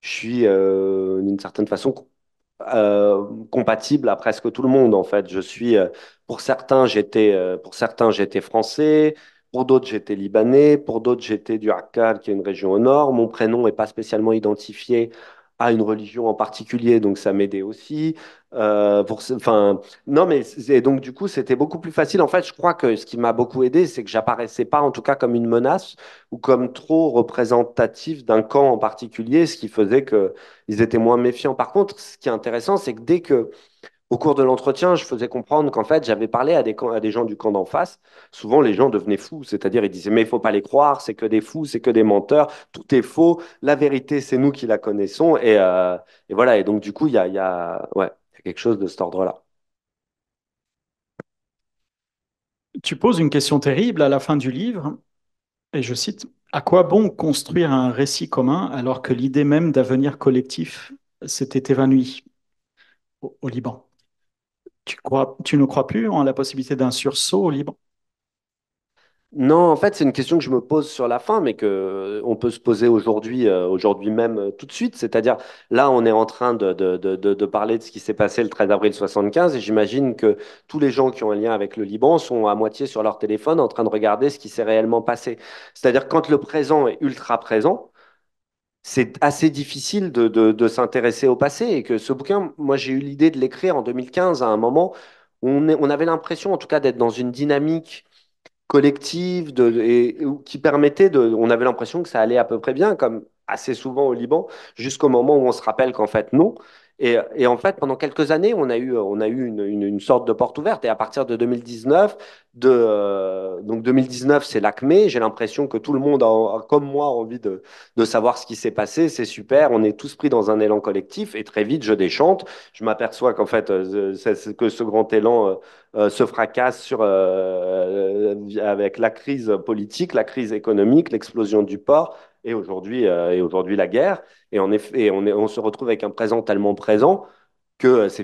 suis d'une certaine façon compatible à presque tout le monde en fait. Je suis pour certains j'étais français. Pour d'autres, j'étais libanais. Pour d'autres, j'étais du Akkad, qui est une région au nord. Mon prénom n'est pas spécialement identifié à une religion en particulier, donc ça m'aidait aussi. Non, mais donc du coup, c'était beaucoup plus facile. En fait, je crois que ce qui m'a beaucoup aidé, c'est que j'apparaissais pas, en tout cas, comme une menace ou comme trop représentatif d'un camp en particulier, ce qui faisait qu'ils étaient moins méfiants. Par contre, ce qui est intéressant, c'est que dès que au cours de l'entretien, je faisais comprendre qu'en fait, j'avais parlé à des gens du camp d'en face. Souvent, les gens devenaient fous. C'est-à-dire, ils disaient, mais il ne faut pas les croire, c'est que des fous, c'est que des menteurs, tout est faux. La vérité, c'est nous qui la connaissons. Et voilà. Et donc, du coup, il y a quelque chose de cet ordre-là. Tu poses une question terrible à la fin du livre, et je cite, « À quoi bon construire un récit commun alors que l'idée même d'avenir collectif s'était évanouie au Liban ? » Tu ne crois plus en la possibilité d'un sursaut au Liban? Non, en fait, c'est une question que je me pose sur la fin, mais qu'on peut se poser aujourd'hui même tout de suite. C'est-à-dire, là, on est en train de parler de ce qui s'est passé le 13 avril 1975, et j'imagine que tous les gens qui ont un lien avec le Liban sont à moitié sur leur téléphone en train de regarder ce qui s'est réellement passé. C'est-à-dire, quand le présent est ultra présent, c'est assez difficile de s'intéresser au passé. Et que ce bouquin, moi, j'ai eu l'idée de l'écrire en 2015, à un moment où on avait l'impression, en tout cas, d'être dans une dynamique collective qui permettait on avait l'impression que ça allait à peu près bien, comme assez souvent au Liban, jusqu'au moment où on se rappelle qu'en fait, non. Et en fait, pendant quelques années, on a eu une sorte de porte ouverte. Et à partir de 2019, donc 2019, c'est l'ACME. J'ai l'impression que tout le monde, comme moi, a envie de savoir ce qui s'est passé. C'est super. On est tous pris dans un élan collectif. Et très vite, je déchante. Je m'aperçois qu'en fait, que ce grand élan se fracasse avec la crise politique, la crise économique, l'explosion du port. Et aujourd'hui, la guerre. Et en effet, on se retrouve avec un présent tellement présent que c'est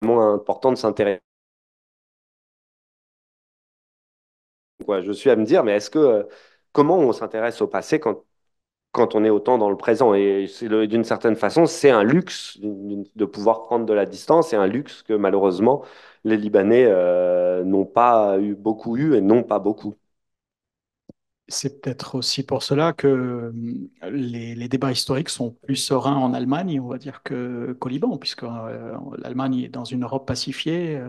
vraiment important de s'intéresser. Ouais, je suis à me dire, mais comment on s'intéresse au passé quand on est autant dans le présent? Et d'une certaine façon, c'est un luxe de pouvoir prendre de la distance, et un luxe que malheureusement, les Libanais n'ont pas beaucoup. C'est peut-être aussi pour cela que les débats historiques sont plus sereins en Allemagne, on va dire, qu'au Liban, puisque l'Allemagne est dans une Europe pacifiée,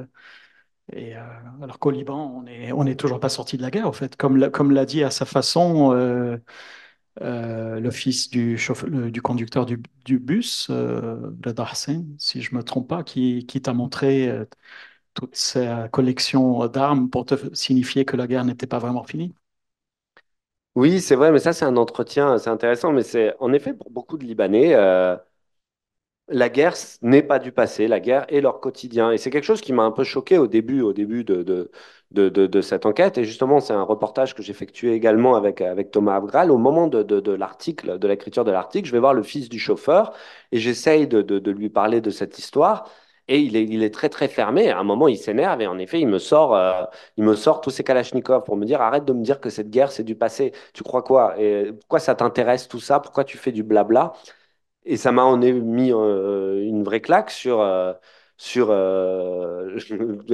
alors qu'au Liban, on n'est toujours pas sorti de la guerre, en fait. Comme l'a dit à sa façon le fils du conducteur du bus, Reda Hussein, si je ne me trompe pas, qui t'a montré toute sa collection d'armes pour te signifier que la guerre n'était pas vraiment finie. Oui, c'est vrai, mais ça, c'est un entretien, c'est intéressant, mais c'est en effet pour beaucoup de Libanais, la guerre n'est pas du passé, la guerre est leur quotidien. Et c'est quelque chose qui m'a un peu choqué au début de cette enquête. Et justement, c'est un reportage que j'effectuais également avec Thomas Abgral. Au moment de l'écriture de l'article, je vais voir le fils du chauffeur et j'essaye de lui parler de cette histoire. Et il est très fermé. À un moment, il s'énerve et en effet, il me sort tous ses kalachnikovs pour me dire « Arrête de me dire que cette guerre, c'est du passé. Tu crois quoi? Et pourquoi ça t'intéresse tout ça? Pourquoi tu fais du blabla ?» Et ça m'a mis une vraie claque et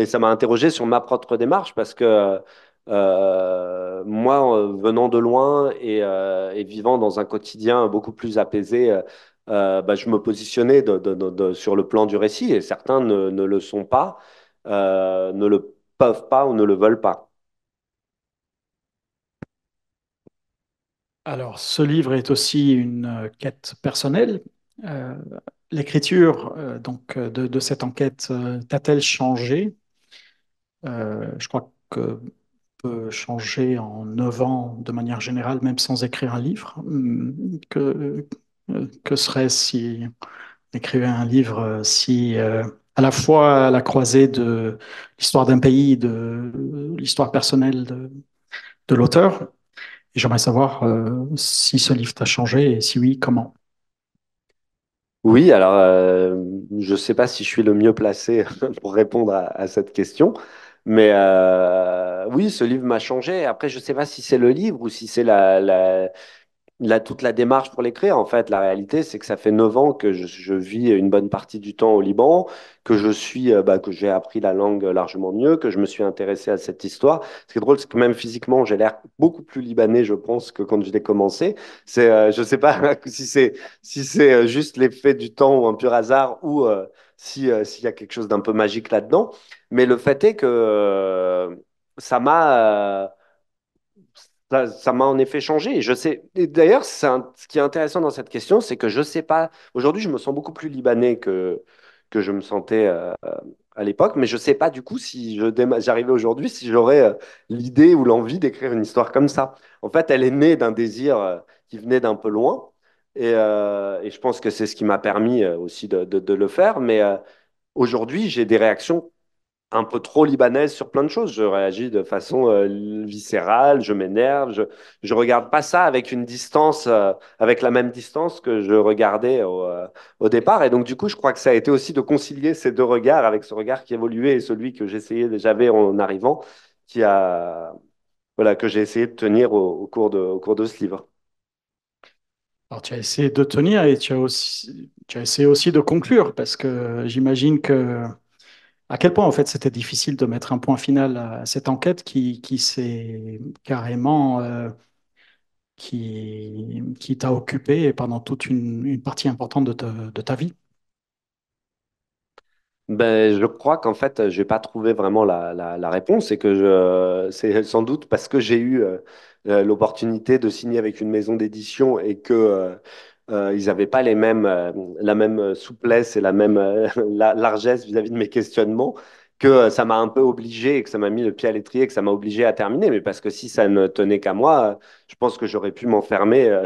ça m'a interrogé sur ma propre démarche parce que moi, venant de loin et vivant dans un quotidien beaucoup plus apaisé, je me positionnais sur le plan du récit et certains ne le sont pas, ne le peuvent pas ou ne le veulent pas. Alors, ce livre est aussi une quête personnelle. L'écriture donc de cette enquête t'a-t-elle changé? Je crois que peut changer en 9 ans de manière générale, même sans écrire un livre. Que serait-ce si on écrivait un livre si à la fois à la croisée de l'histoire d'un pays, de l'histoire personnelle de l'auteur. Et j'aimerais savoir si ce livre t'a changé et si oui, comment? Oui, alors je ne sais pas si je suis le mieux placé pour répondre à cette question, mais oui, ce livre m'a changé. Après, je ne sais pas si c'est le livre ou si c'est toute la démarche pour l'écrire. En fait, la réalité, c'est que ça fait 9 ans que je vis une bonne partie du temps au Liban, que j'ai appris la langue largement mieux, que je me suis intéressé à cette histoire. Ce qui est drôle, c'est que même physiquement, j'ai l'air beaucoup plus libanais, je pense, que quand je l'ai commencé. Je sais pas si c'est juste l'effet du temps ou un pur hasard ou s'il y a quelque chose d'un peu magique là-dedans. Mais le fait est que ça m'a en effet changé. Je sais. Et d'ailleurs, ce qui est intéressant dans cette question, c'est que je sais pas. Aujourd'hui, je me sens beaucoup plus libanais que je me sentais à l'époque, mais je sais pas du coup si j'arrivais aujourd'hui, si j'aurais l'idée ou l'envie d'écrire une histoire comme ça. En fait, elle est née d'un désir qui venait d'un peu loin, et je pense que c'est ce qui m'a permis aussi de le faire. Mais aujourd'hui, j'ai des réactions un peu trop libanaise sur plein de choses. Je réagis de façon viscérale, je m'énerve, je regarde pas ça avec une distance, avec la même distance que je regardais au départ. Et donc, du coup, je crois que ça a été aussi de concilier ces deux regards avec ce regard qui évoluait et celui que j'avais en arrivant, que j'ai essayé de tenir au cours de ce livre. Alors, tu as essayé de tenir et tu as essayé aussi de conclure, parce que j'imagine que à quel point, en fait, c'était difficile de mettre un point final à cette enquête qui s'est carrément qui t'a occupé pendant toute une partie importante de ta vie? Ben, je crois qu'en fait, je n'ai pas trouvé vraiment la réponse, et que c'est sans doute parce que j'ai eu l'opportunité de signer avec une maison d'édition et que ils n'avaient pas la même souplesse et la même largesse vis-à-vis de mes questionnements, que ça m'a un peu obligé, et que ça m'a mis le pied à l'étrier, que ça m'a obligé à terminer. Mais parce que si ça ne tenait qu'à moi, je pense que j'aurais pu m'enfermer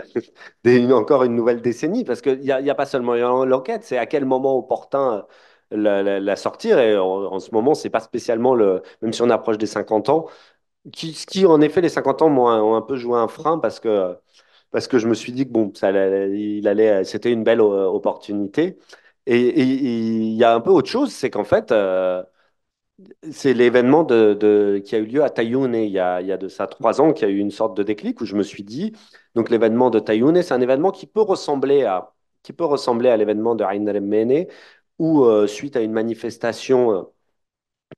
encore une nouvelle décennie. Parce qu'il n'y a pas seulement l'enquête, c'est à quel moment opportun la sortir. Et en ce moment, c'est pas spécialement même si on approche des 50 ans, qui en effet, les 50 ans m'ont un peu joué un frein, parce que je me suis dit que bon, c'était une belle opportunité. Et il y a un peu autre chose, c'est qu'en fait, c'est l'événement qui a eu lieu à Tayouné il y a de ça 3 ans, qui a eu une sorte de déclic où je me suis dit, donc l'événement de Tayouné, c'est un événement qui peut ressembler à l'événement de Aïn el-Remmaneh, où suite à une manifestation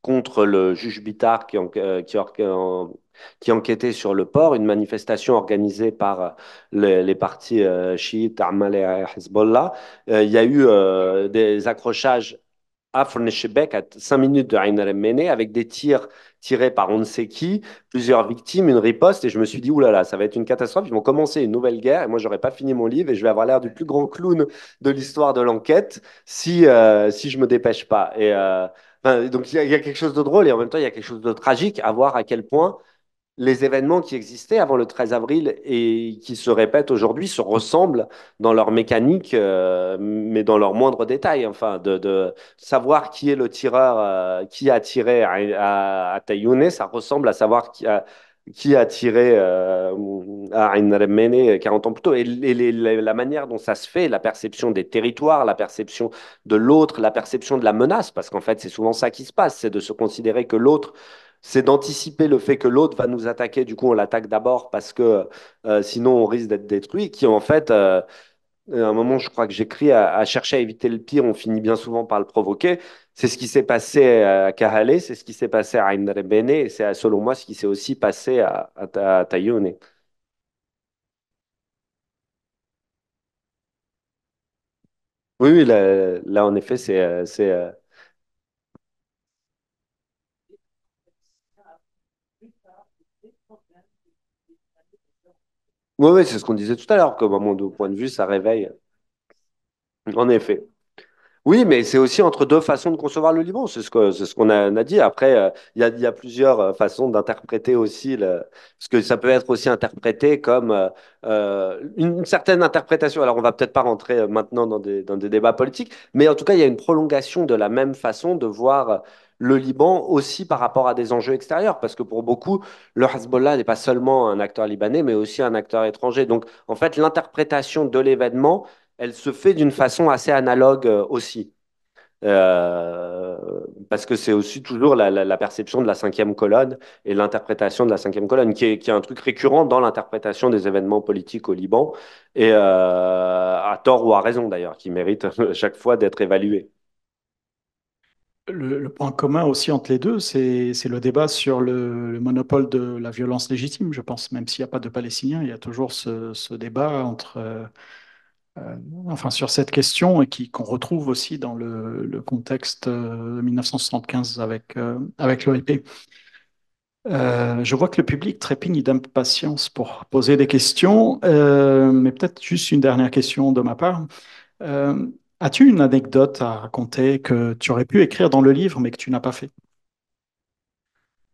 contre le juge Bitar qui enquêtait sur le port, une manifestation organisée par les partis chiites, Amal et Hezbollah. Il y a eu des accrochages à Fournes-Chebek, à 5 minutes de Aïn el-Remmaneh, avec des tirs tirés par on ne sait qui, plusieurs victimes, une riposte, et je me suis dit, oulala, ça va être une catastrophe, ils vont commencer une nouvelle guerre, et moi, j'aurais pas fini mon livre, et je vais avoir l'air du plus grand clown de l'histoire de l'enquête si je me dépêche pas. Et donc, il y a quelque chose de drôle, et en même temps, il y a quelque chose de tragique à voir à quel point les événements qui existaient avant le 13 avril et qui se répètent aujourd'hui se ressemblent dans leur mécanique, mais dans leur moindre détail. Enfin, de savoir qui est le tireur qui a tiré à Tayouné, ça ressemble à savoir qui a tiré à Aïn el-Remmaneh 40 ans plus tôt. Et la manière dont ça se fait, la perception des territoires, la perception de l'autre, la perception de la menace, parce qu'en fait, c'est souvent ça qui se passe, c'est de se considérer que l'autre, c'est d'anticiper le fait que l'autre va nous attaquer, du coup on l'attaque d'abord parce que sinon on risque d'être détruit, qui en fait, à un moment je crois que j'écris, à chercher à éviter le pire, on finit bien souvent par le provoquer. C'est ce qui s'est passé à Kachale, c'est ce qui s'est passé à Aïn el-Remmaneh, et c'est selon moi ce qui s'est aussi passé à Tayouné. Oui, là en effet c'est oui, c'est ce qu'on disait tout à l'heure, que, au point de vue, ça réveille. En effet. Oui, mais c'est aussi entre deux façons de concevoir le Liban, c'est ce qu'on a dit. Après, il y a plusieurs façons d'interpréter aussi, parce que ça peut être aussi interprété comme une certaine interprétation. Alors, on va peut-être pas rentrer maintenant dans des débats politiques, mais en tout cas, il y a une prolongation de la même façon de voir le Liban aussi par rapport à des enjeux extérieurs, parce que pour beaucoup, le Hezbollah n'est pas seulement un acteur libanais, mais aussi un acteur étranger. Donc, en fait, l'interprétation de l'événement, elle se fait d'une façon assez analogue aussi. Parce que c'est aussi toujours la perception de la cinquième colonne et l'interprétation de la cinquième colonne, qui est un truc récurrent dans l'interprétation des événements politiques au Liban, et à tort ou à raison d'ailleurs, qui mérite chaque fois d'être évalué. Le point commun aussi entre les deux, c'est le débat sur le monopole de la violence légitime, je pense. Même s'il n'y a pas de Palestiniens, il y a toujours ce débat entre... enfin, sur cette question, et qu'on retrouve aussi dans le contexte de 1975 avec l'OIP. Je vois que le public trépigne d'impatience pour poser des questions, mais peut-être juste une dernière question de ma part. As-tu une anecdote à raconter que tu aurais pu écrire dans le livre, mais que tu n'as pas fait?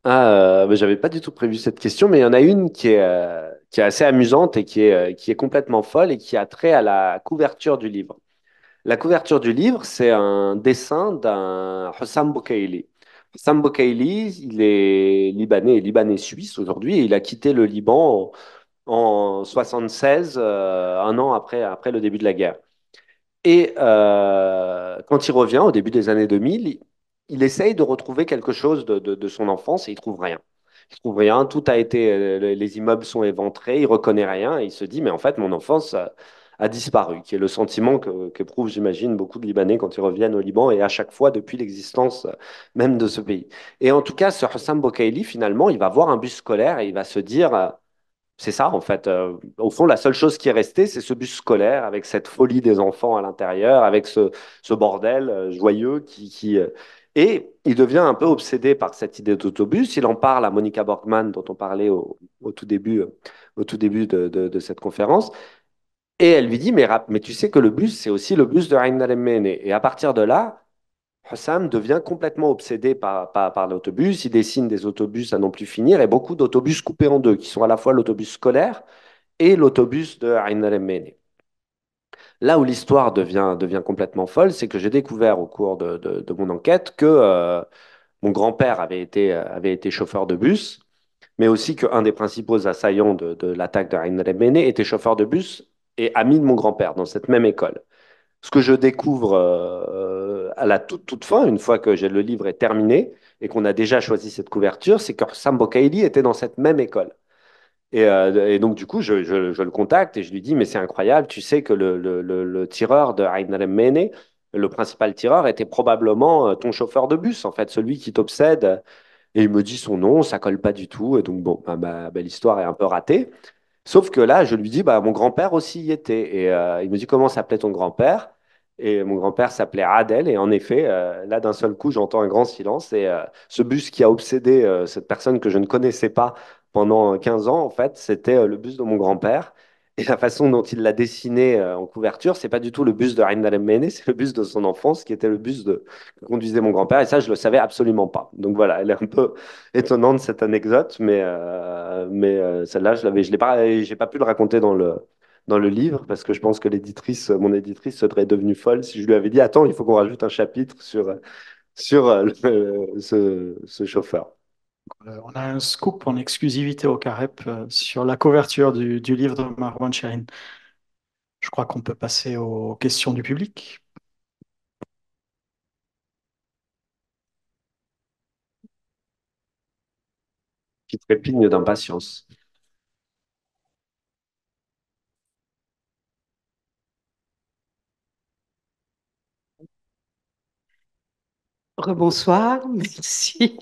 Ah, mais j'avais pas du tout prévu cette question, mais il y en a une qui est assez amusante et qui est complètement folle et qui a trait à la couverture du livre. La couverture du livre, c'est un dessin d'un Hossam Boukaïli. Hossam Boukaïli, il est libanais et libanais-suisse aujourd'hui, et il a quitté le Liban en 1976, un an après le début de la guerre. Et quand il revient au début des années 2000, il essaye de retrouver quelque chose de son enfance et il trouve rien. Il trouve rien, tout a été, les immeubles sont éventrés, il reconnaît rien et il se dit mais en fait mon enfance a disparu, qui est le sentiment qu'éprouvent, j'imagine, beaucoup de Libanais quand ils reviennent au Liban et à chaque fois depuis l'existence même de ce pays. Et en tout cas, ce Hossam Boukaïli, finalement, il va voir un bus scolaire et il va se dire c'est ça en fait, au fond la seule chose qui est restée c'est ce bus scolaire avec cette folie des enfants à l'intérieur, avec ce bordel joyeux Et il devient un peu obsédé par cette idée d'autobus. Il en parle à Monica Borgman, dont on parlait au tout début de cette conférence. Et elle lui dit, mais tu sais que le bus, c'est aussi le bus de Aïn el-Remmaneh. Et à partir de là, Hossam devient complètement obsédé par l'autobus. Il dessine des autobus à non plus finir et beaucoup d'autobus coupés en deux, qui sont à la fois l'autobus scolaire et l'autobus de Aïn el-Remmaneh. Là où l'histoire devient complètement folle, c'est que j'ai découvert au cours de mon enquête que mon grand-père avait été chauffeur de bus, mais aussi qu'un des principaux assaillants de l'attaque de Aïn el-Remmaneh était chauffeur de bus et ami de mon grand-père dans cette même école. Ce que je découvre à la toute fin, une fois que le livre est terminé et qu'on a déjà choisi cette couverture, c'est que Hossam Boukaïli était dans cette même école. Et donc, du coup, je le contacte et je lui dis « Mais c'est incroyable, tu sais que le tireur de Aïn el-Remmaneh, le principal tireur, était probablement ton chauffeur de bus, en fait, celui qui t'obsède. » Et il me dit son nom, ça colle pas du tout. Et donc, bon, l'histoire est un peu ratée. Sauf que là, je lui dis « Mon grand-père aussi y était. » Et il me dit « Comment s'appelait ton grand-père ?» Et mon grand-père s'appelait Adel. Et en effet, là, d'un seul coup, j'entends un grand silence. Et ce bus qui a obsédé cette personne que je ne connaissais pas pendant 15 ans, en fait, c'était le bus de mon grand-père. Et la façon dont il l'a dessiné en couverture, c'est pas du tout le bus de Aïn el-Remmaneh, c'est le bus de son enfance, qui était le bus que conduisait mon grand-père. Et ça, je le savais absolument pas. Donc voilà, elle est un peu étonnante, cette anecdote. Mais celle-là, j'ai pas pu le raconter dans le livre, parce que je pense que mon éditrice serait devenue folle si je lui avais dit « Attends, il faut qu'on rajoute un chapitre sur ce chauffeur ». On a un scoop en exclusivité au CAREP sur la couverture du livre de Marwan Chahine. Je crois qu'on peut passer aux questions du public. Qui trépigne d'impatience. Rebonsoir, merci.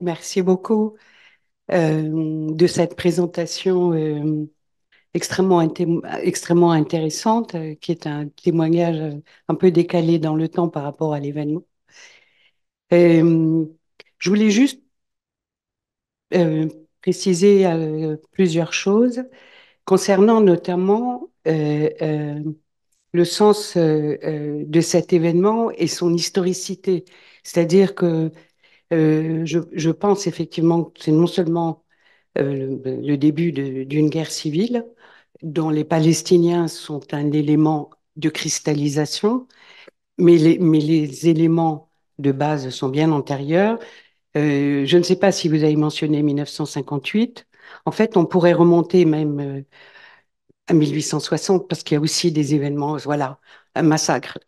Merci beaucoup de cette présentation extrêmement intéressante, qui est un témoignage un peu décalé dans le temps par rapport à l'événement. Je voulais juste préciser plusieurs choses concernant notamment le sens de cet événement et son historicité. C'est-à-dire que je pense effectivement que c'est non seulement le début d'une guerre civile, dont les Palestiniens sont un élément de cristallisation, mais les éléments de base sont bien antérieurs. Je ne sais pas si vous avez mentionné 1958. En fait, on pourrait remonter même à 1860, parce qu'il y a aussi des événements, voilà, un massacre,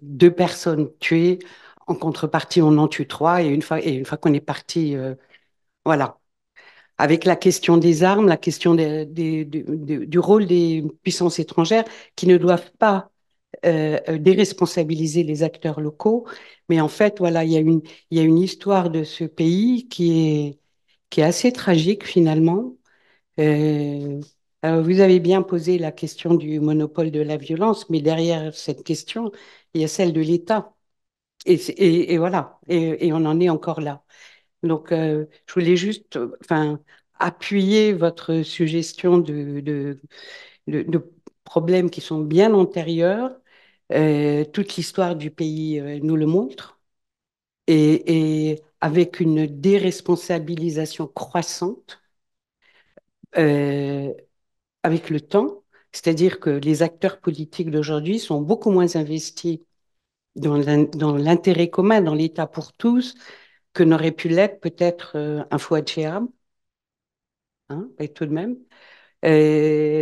deux personnes tuées, en contrepartie, on en tue trois, et une fois qu'on est parti, voilà. Avec la question des armes, la question du rôle des puissances étrangères, qui ne doivent pas déresponsabiliser les acteurs locaux, mais en fait, voilà, il y a une histoire de ce pays qui est assez tragique finalement. Alors vous avez bien posé la question du monopole de la violence, mais derrière cette question, il y a celle de l'État. Et voilà, et on en est encore là. Donc, je voulais juste, enfin, appuyer votre suggestion de problèmes qui sont bien antérieurs. Toute l'histoire du pays nous le montre, et avec une déresponsabilisation croissante avec le temps, c'est-à-dire que les acteurs politiques d'aujourd'hui sont beaucoup moins investis dans l'intérêt commun, dans l'État pour tous, que n'aurait pu l'être peut-être un Fouad Chehab, hein, et tout de même.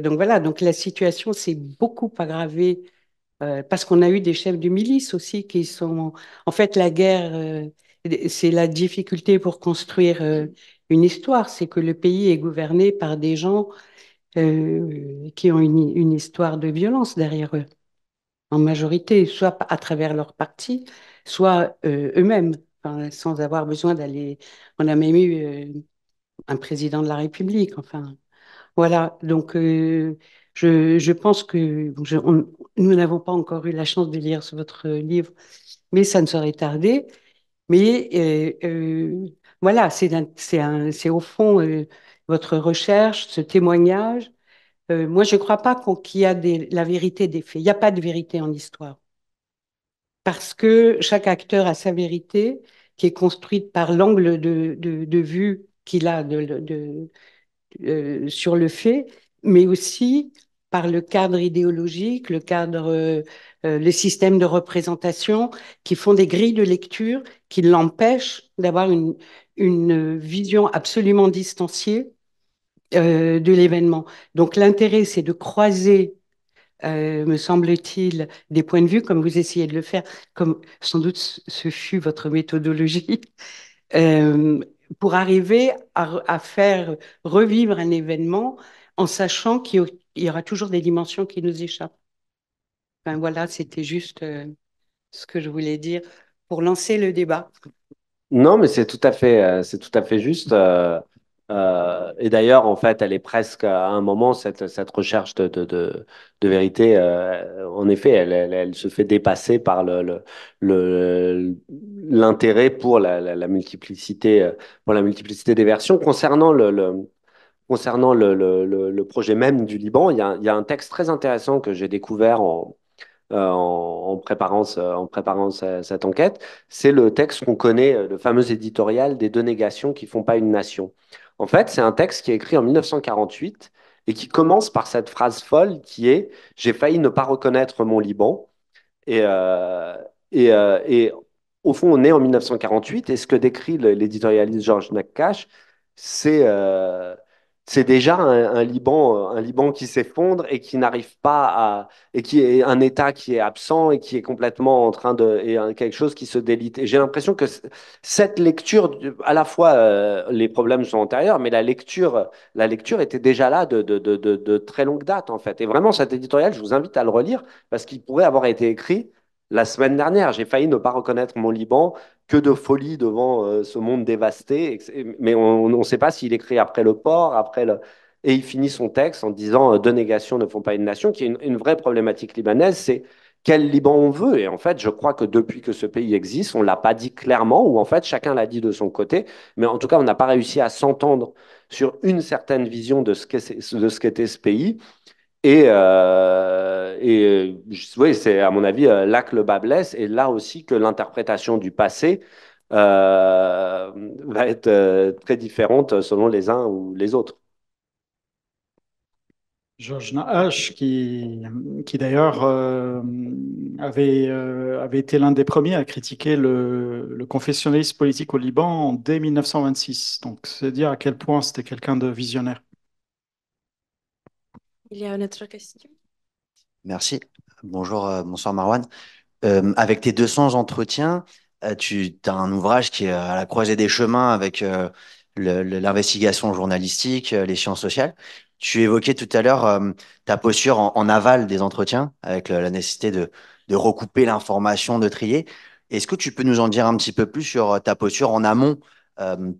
Donc voilà, donc la situation s'est beaucoup aggravée parce qu'on a eu des chefs de milice aussi qui sont... En fait, la guerre, c'est la difficulté pour construire une histoire, c'est que le pays est gouverné par des gens qui ont une histoire de violence derrière eux, en majorité, soit à travers leur parti, soit eux-mêmes, enfin, sans avoir besoin d'aller... On a même eu un président de la République, enfin... Voilà, donc je pense que nous n'avons pas encore eu la chance de lire votre livre, mais ça ne saurait tarder. Mais voilà, c'est au fond votre recherche, ce témoignage. Moi, je ne crois pas qu'il y a la vérité des faits. Il n'y a pas de vérité en histoire. Parce que chaque acteur a sa vérité qui est construite par l'angle de vue qu'il a sur le fait, mais aussi par le cadre idéologique, le cadre, les systèmes de représentation qui font des grilles de lecture qui l'empêchent d'avoir une vision absolument distanciée de l'événement. Donc l'intérêt, c'est de croiser, me semble-t-il, des points de vue, comme vous essayez de le faire, comme sans doute ce fut votre méthodologie, pour arriver à faire revivre un événement en sachant qu'il y aura toujours des dimensions qui nous échappent. Enfin, voilà, c'était juste ce que je voulais dire pour lancer le débat. Non, mais c'est tout à fait juste. Et d'ailleurs, en fait, elle est presque à un moment, cette recherche de vérité, en effet, elle se fait dépasser par l'intérêt pour la multiplicité des versions. Concernant le projet même du Liban, il y a un texte très intéressant que j'ai découvert en préparant cette enquête. C'est le texte qu'on connaît, le fameux éditorial des deux négations qui ne font pas une nation. En fait, c'est un texte qui est écrit en 1948 et qui commence par cette phrase folle qui est « J'ai failli ne pas reconnaître mon Liban ». Et au fond, on est en 1948 et ce que décrit l'éditorialiste Georges Nakash, c'est déjà un Liban qui s'effondre et qui n'arrive pas à... et qui est un État qui est absent et qui est complètement en train de... et quelque chose qui se délite. Et j'ai l'impression que cette lecture, à la fois les problèmes sont antérieurs, mais la lecture était déjà là de très longue date, en fait. Et vraiment, cet éditorial, je vous invite à le relire, parce qu'il pourrait avoir été écrit la semaine dernière. J'ai failli ne pas reconnaître mon Liban, que de folie devant ce monde dévasté, mais on ne sait pas s'il écrit après le port, et il finit son texte en disant « Deux négations ne font pas une nation », qui est une vraie problématique libanaise, c'est quel Liban on veut. Et en fait, je crois que depuis que ce pays existe, on ne l'a pas dit clairement, ou en fait, chacun l'a dit de son côté, mais en tout cas, on n'a pas réussi à s'entendre sur une certaine vision de ce qu'était ce pays. Et c'est à mon avis là que le bât blesse, et là aussi que l'interprétation du passé va être très différente selon les uns ou les autres. Georges Nakash, qui d'ailleurs avait été l'un des premiers à critiquer le confessionnalisme politique au Liban dès 1926. Donc, c'est dire à quel point c'était quelqu'un de visionnaire. Il y a une autre question. Merci. Bonsoir Marwan. Avec tes 200 entretiens, tu as un ouvrage qui est à la croisée des chemins avec l'investigation journalistique, les sciences sociales. Tu évoquais tout à l'heure ta posture en aval des entretiens, avec la nécessité de recouper l'information, de trier. Est-ce que tu peux nous en dire un petit peu plus sur ta posture en amont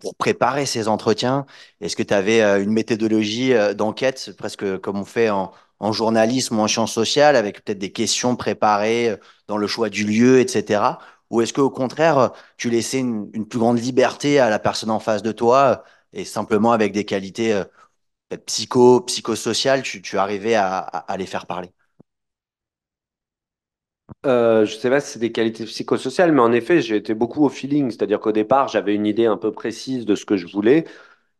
pour préparer ces entretiens? Est-ce que tu avais une méthodologie d'enquête, presque comme on fait en journalisme ou en sciences sociales, avec peut-être des questions préparées dans le choix du lieu, etc.? Ou est-ce qu'au contraire, tu laissais une plus grande liberté à la personne en face de toi et simplement avec des qualités psychosociales, tu arrivais à les faire parler? Je ne sais pas si c'est des qualités psychosociales, mais en effet, j'ai été beaucoup au feeling. C'est-à-dire qu'au départ, j'avais une idée un peu précise de ce que je voulais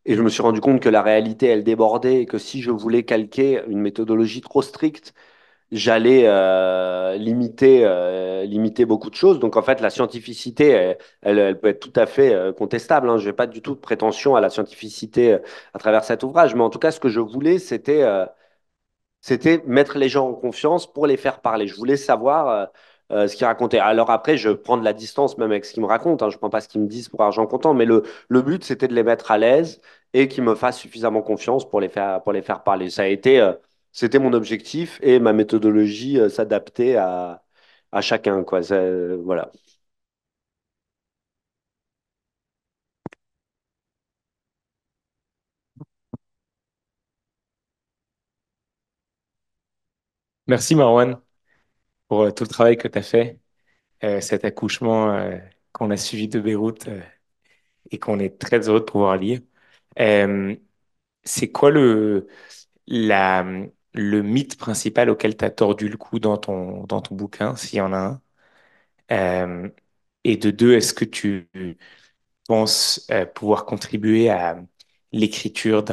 et je me suis rendu compte que la réalité, elle débordait et que si je voulais calquer une méthodologie trop stricte, j'allais limiter beaucoup de choses. Donc en fait, la scientificité, elle peut être tout à fait contestable, hein. Je n'ai pas du tout de prétention à la scientificité à travers cet ouvrage. Mais en tout cas, ce que je voulais, c'était mettre les gens en confiance pour les faire parler. Je voulais savoir ce qu'ils racontaient. Alors après, je prends de la distance même avec ce qu'ils me racontent, hein. Je ne prends pas ce qu'ils me disent pour argent comptant. Mais le but, c'était de les mettre à l'aise et qu'ils me fassent suffisamment confiance pour les faire parler. Ça a été... C'était mon objectif et ma méthodologie s'adaptait à chacun, quoi. Voilà. Merci Marwan pour tout le travail que tu as fait, cet accouchement qu'on a suivi de Beyrouth et qu'on est très heureux de pouvoir lire. C'est quoi le mythe principal auquel tu as tordu le cou dans ton bouquin, s'il y en a un, et de deux, est-ce que tu penses pouvoir contribuer à l'écriture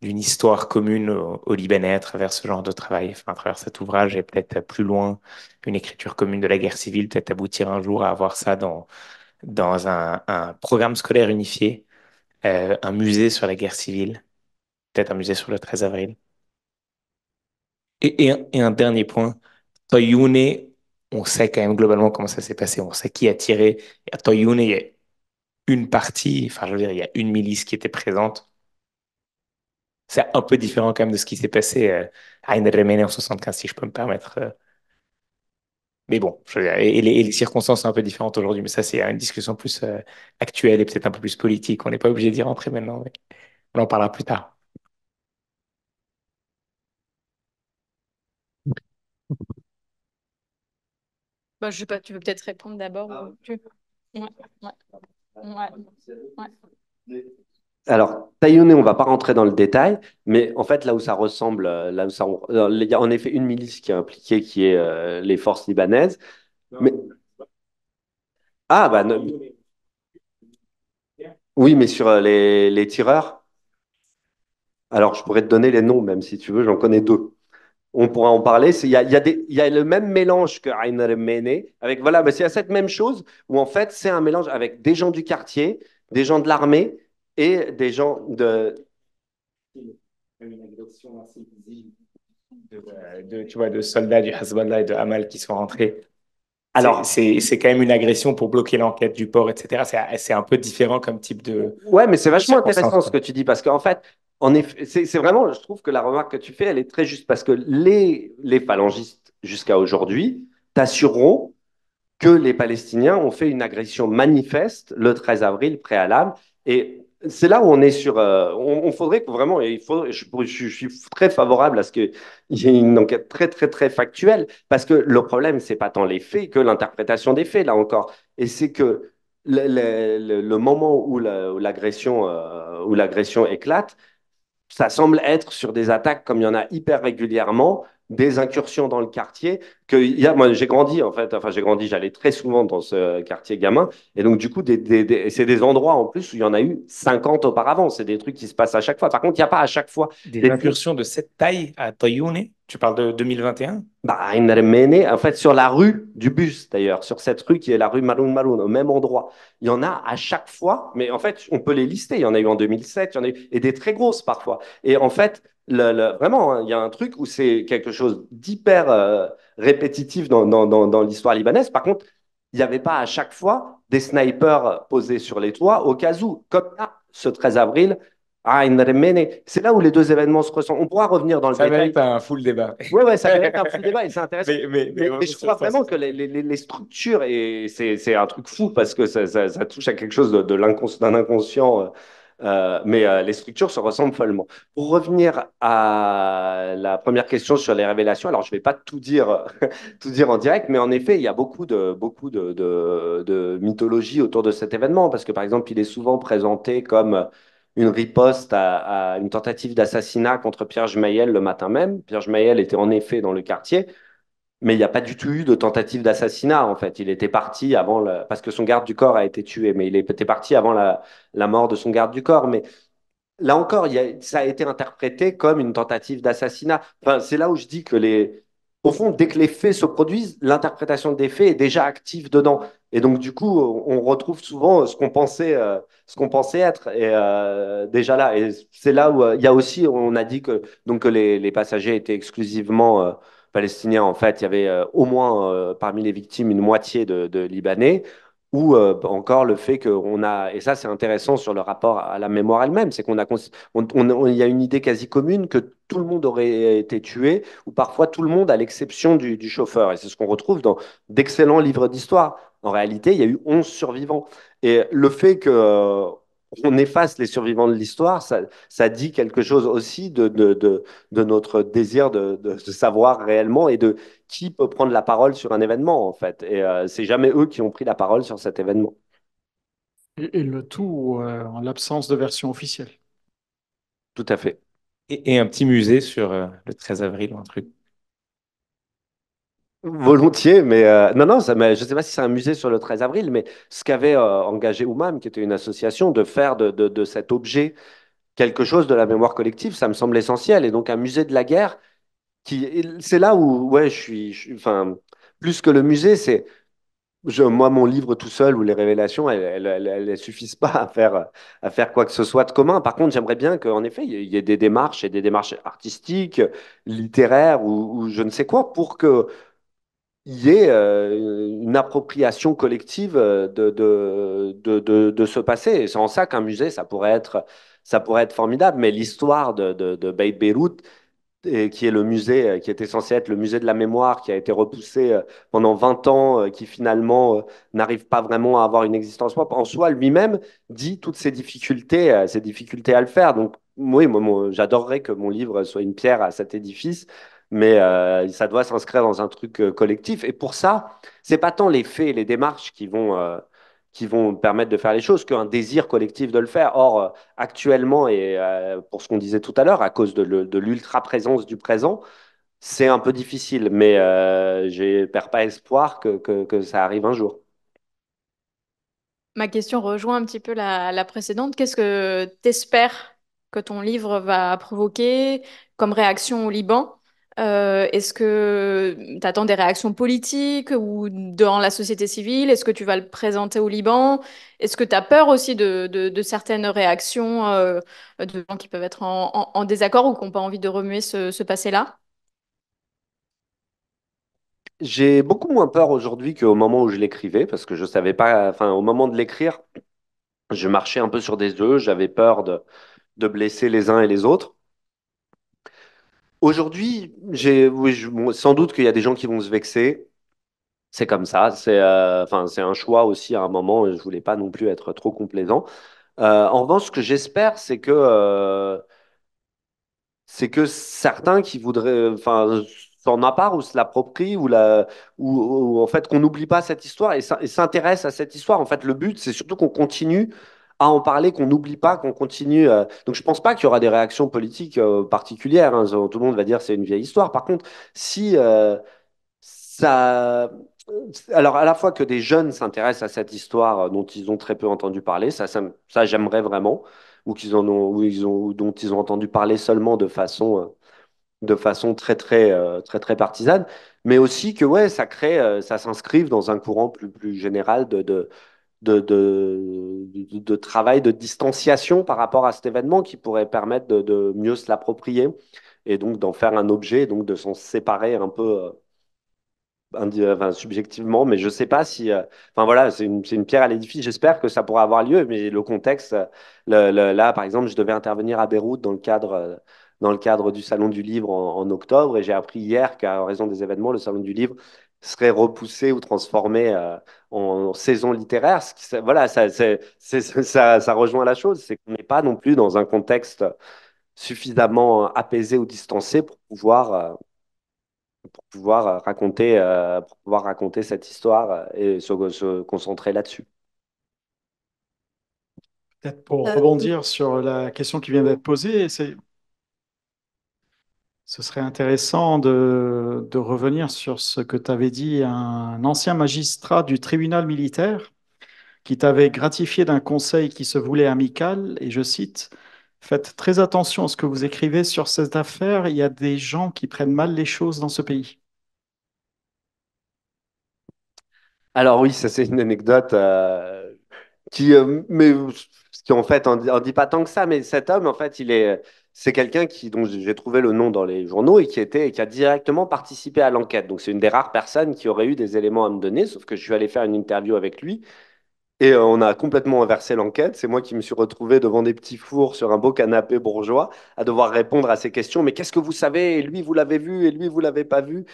d'une histoire commune aux Libanais à travers ce genre de travail, enfin, à travers cet ouvrage, et peut-être plus loin, une écriture commune de la guerre civile, peut-être aboutir un jour à avoir ça dans un programme scolaire unifié, un musée sur la guerre civile, peut-être un musée sur le 13 avril. Et un dernier point, Tayouné, on sait quand même globalement comment ça s'est passé, on sait qui a tiré. À Tayouné, il y a une partie, enfin je veux dire, il y a une milice qui était présente. C'est un peu différent quand même de ce qui s'est passé à Aïn el-Remmaneh en 75, si je peux me permettre. Mais bon, je veux dire, et les circonstances sont un peu différentes aujourd'hui, mais ça c'est une discussion plus actuelle et peut-être un peu plus politique. On n'est pas obligé d'y rentrer maintenant, mais on en parlera plus tard. Bah, je sais pas, tu veux peut-être répondre d'abord. Ah, ouais. Ouais. Alors, Tayouné, on ne va pas rentrer dans le détail, mais en fait, là où ça ressemble, il y a en effet une milice qui est impliquée, qui est les forces libanaises. Non, mais... Ah, bah non. Oui, mais sur les tireurs. Alors, je pourrais te donner les noms, même si tu veux, j'en connais deux. On pourra en parler. Il y a le même mélange que Aïn el-Remmaneh. Voilà, mais c'est cette même chose où en fait c'est un mélange avec des gens du quartier, des gens de l'armée et des gens de. Une agression assez visible de soldats du Hezbollah et de Hamal qui sont rentrés. Alors, c'est quand même une agression pour bloquer l'enquête du port, etc. C'est un peu différent comme type de. Ouais, mais c'est vachement intéressant ce que tu dis parce qu'en fait. En effet, c'est vraiment, je trouve que la remarque que tu fais, elle est très juste parce que les phalangistes jusqu'à aujourd'hui t'assureront que les Palestiniens ont fait une agression manifeste le 13 avril préalable. Et c'est là où on est sur... on faudrait que vraiment... je suis très favorable à ce qu'il y ait une enquête très, très, très factuelle parce que le problème, c'est pas tant les faits que l'interprétation des faits, là encore. Et c'est que le moment où l'agression éclate, ça semble être sur des attaques, comme il y en a hyper régulièrement, des incursions dans le quartier. Moi, j'ai grandi, en fait. Enfin, j'ai grandi, j'allais très souvent dans ce quartier gamin. Et donc, du coup, c'est des endroits, en plus, où il y en a eu 50 auparavant. C'est des trucs qui se passent à chaque fois. Par contre, il n'y a pas à chaque fois... Des incursions de cette taille à Tayouné? Tu parles de 2021? Aïn el-Remmaneh, en fait, sur la rue du bus, d'ailleurs. Sur cette rue qui est la rue Maroun Maroun, au même endroit. Il y en a à chaque fois, mais en fait, on peut les lister. Il y en a eu en 2007, il y en a eu... Et des très grosses, parfois. Et en fait... vraiment, hein, y a un truc où c'est quelque chose d'hyper répétitif dans l'histoire libanaise. Par contre, il n'y avait pas à chaque fois des snipers posés sur les toits au cas où, comme là, ce 13 avril, Aïn el-Remmaneh. C'est là où les deux événements se ressemblent. On pourra revenir dans le détail. Ça mérite un full débat. Oui, ouais, ça mérite un full débat et c'est intéressant. Mais je crois vraiment que les structures, et c'est un truc fou parce que ça touche à quelque chose d'un inconscient... les structures se ressemblent follement. Pour revenir à la première question sur les révélations, alors je ne vais pas tout dire en direct, mais en effet, il y a beaucoup de mythologie autour de cet événement, parce que par exemple, il est souvent présenté comme une riposte à une tentative d'assassinat contre Pierre Jumaïel le matin même. Pierre Jumaïel était en effet dans le quartier, mais il n'y a pas du tout eu de tentative d'assassinat, en fait. Il était parti avant... Parce que son garde du corps a été tué, mais il était parti avant la mort de son garde du corps. Mais là encore, ça a été interprété comme une tentative d'assassinat. Enfin, c'est là où je dis que au fond, dès que les faits se produisent, l'interprétation des faits est déjà active dedans. Et donc, du coup, on retrouve souvent ce qu'on pensait être et déjà là. Et c'est là où il y a aussi... On a dit que les passagers étaient exclusivement... palestiniens, en fait, il y avait au moins parmi les victimes une moitié de Libanais, ou encore le fait qu'on a, et ça c'est intéressant sur le rapport à la mémoire elle-même, c'est qu'on a, il y a une idée quasi commune que tout le monde aurait été tué, ou parfois tout le monde à l'exception du chauffeur, et c'est ce qu'on retrouve dans d'excellents livres d'histoire. En réalité, il y a eu 11 survivants, et le fait que on efface les survivants de l'histoire, ça dit quelque chose aussi de notre désir de savoir réellement et de qui peut prendre la parole sur un événement, en fait. Et c'est jamais eux qui ont pris la parole sur cet événement. Et le tout en l'absence de version officielle. Tout à fait. Et un petit musée sur le 13 avril ou un truc. Volontiers, mais non, je ne sais pas si c'est un musée sur le 13 avril, mais ce qu'avait engagé Umam, qui était une association, de faire de cet objet quelque chose de la mémoire collective, ça me semble essentiel. Et donc un musée de la guerre, c'est là où ouais, enfin, plus que le musée, c'est... Moi, mon livre tout seul ou les révélations, elles ne suffisent pas à faire quoi que ce soit de commun. Par contre, j'aimerais bien qu'en effet, il y ait des démarches, et des démarches artistiques, littéraires ou je ne sais quoi, pour que... il y ait une appropriation collective de ce passé. Et c'est en ça qu'un musée, ça pourrait être formidable. Mais l'histoire de Beyrouth, qui est le musée, qui était censé être le musée de la mémoire, qui a été repoussé pendant 20 ans, qui finalement n'arrive pas vraiment à avoir une existence propre, en soi, lui-même dit toutes ses difficultés à le faire. Donc oui, moi, j'adorerais que mon livre soit une pierre à cet édifice, mais ça doit s'inscrire dans un truc collectif. Et pour ça, ce n'est pas tant les faits et les démarches qui vont permettre de faire les choses qu'un désir collectif de le faire. Or, actuellement, et pour ce qu'on disait tout à l'heure, à cause de l'ultra-présence du présent, c'est un peu difficile, mais je ne perds pas espoir que ça arrive un jour. Ma question rejoint un petit peu la précédente. Qu'est-ce que tu espères que ton livre va provoquer comme réaction au Liban ? Est-ce que tu attends des réactions politiques ou dans la société civile? Est-ce que tu vas le présenter au Liban? Est-ce que tu as peur aussi de certaines réactions de gens qui peuvent être en désaccord ou qui n'ont pas envie de remuer ce passé-là? J'ai beaucoup moins peur aujourd'hui qu'au moment où je l'écrivais, parce que je savais pas... Enfin, au moment de l'écrire, je marchais un peu sur des œufs, j'avais peur de blesser les uns et les autres. Aujourd'hui, sans doute qu'il y a des gens qui vont se vexer. C'est comme ça. C'est un choix aussi à un moment. Je ne voulais pas non plus être trop complaisant. En revanche, ce que j'espère, c'est que certains qui voudraient s'en apparent ou se l'approprient ou en fait qu'on n'oublie pas cette histoire et s'intéressent à cette histoire. En fait, le but, c'est surtout qu'on continue à en parler, qu'on n'oublie pas, qu'on continue. Donc je ne pense pas qu'il y aura des réactions politiques particulières, hein. Tout le monde va dire c'est une vieille histoire. Par contre, si ça... Alors à la fois que des jeunes s'intéressent à cette histoire dont ils ont très peu entendu parler, ça j'aimerais vraiment, ou qu'ils en ont, dont ils ont entendu parler seulement de façon très partisane, mais aussi que ouais, ça s'inscrive dans un courant plus général de travail de distanciation par rapport à cet événement qui pourrait permettre de mieux se l'approprier et donc d'en faire un objet, et donc de s'en séparer un peu subjectivement, mais je sais pas si... Enfin voilà, c'est une pierre à l'édifice, j'espère que ça pourra avoir lieu, mais le contexte, là par exemple, je devais intervenir à Beyrouth dans le cadre du Salon du Livre en octobre, et j'ai appris hier qu'à raison des événements, le Salon du Livre serait repoussé ou transformé en saison littéraire. Ça rejoint la chose, c'est qu'on n'est pas non plus dans un contexte suffisamment apaisé ou distancé pour pouvoir raconter cette histoire et se concentrer là-dessus. Peut-être pour rebondir sur la question qui vient d'être posée, ce serait intéressant de revenir sur ce que t'avait dit un ancien magistrat du tribunal militaire qui t'avait gratifié d'un conseil qui se voulait amical, et je cite: faites très attention à ce que vous écrivez sur cette affaire, il y a des gens qui prennent mal les choses dans ce pays. Alors oui, ça c'est une anecdote qui en fait en dit pas tant que ça, mais cet homme en fait, c'est quelqu'un dont j'ai trouvé le nom dans les journaux et qui a directement participé à l'enquête. Donc c'est une des rares personnes qui aurait eu des éléments à me donner, sauf que je suis allé faire une interview avec lui. Et on a complètement inversé l'enquête. C'est moi qui me suis retrouvé devant des petits fours sur un beau canapé bourgeois à devoir répondre à ces questions. Mais qu'est-ce que vous savez? Et lui, vous l'avez vu? Et lui, vous l'avez pas vu?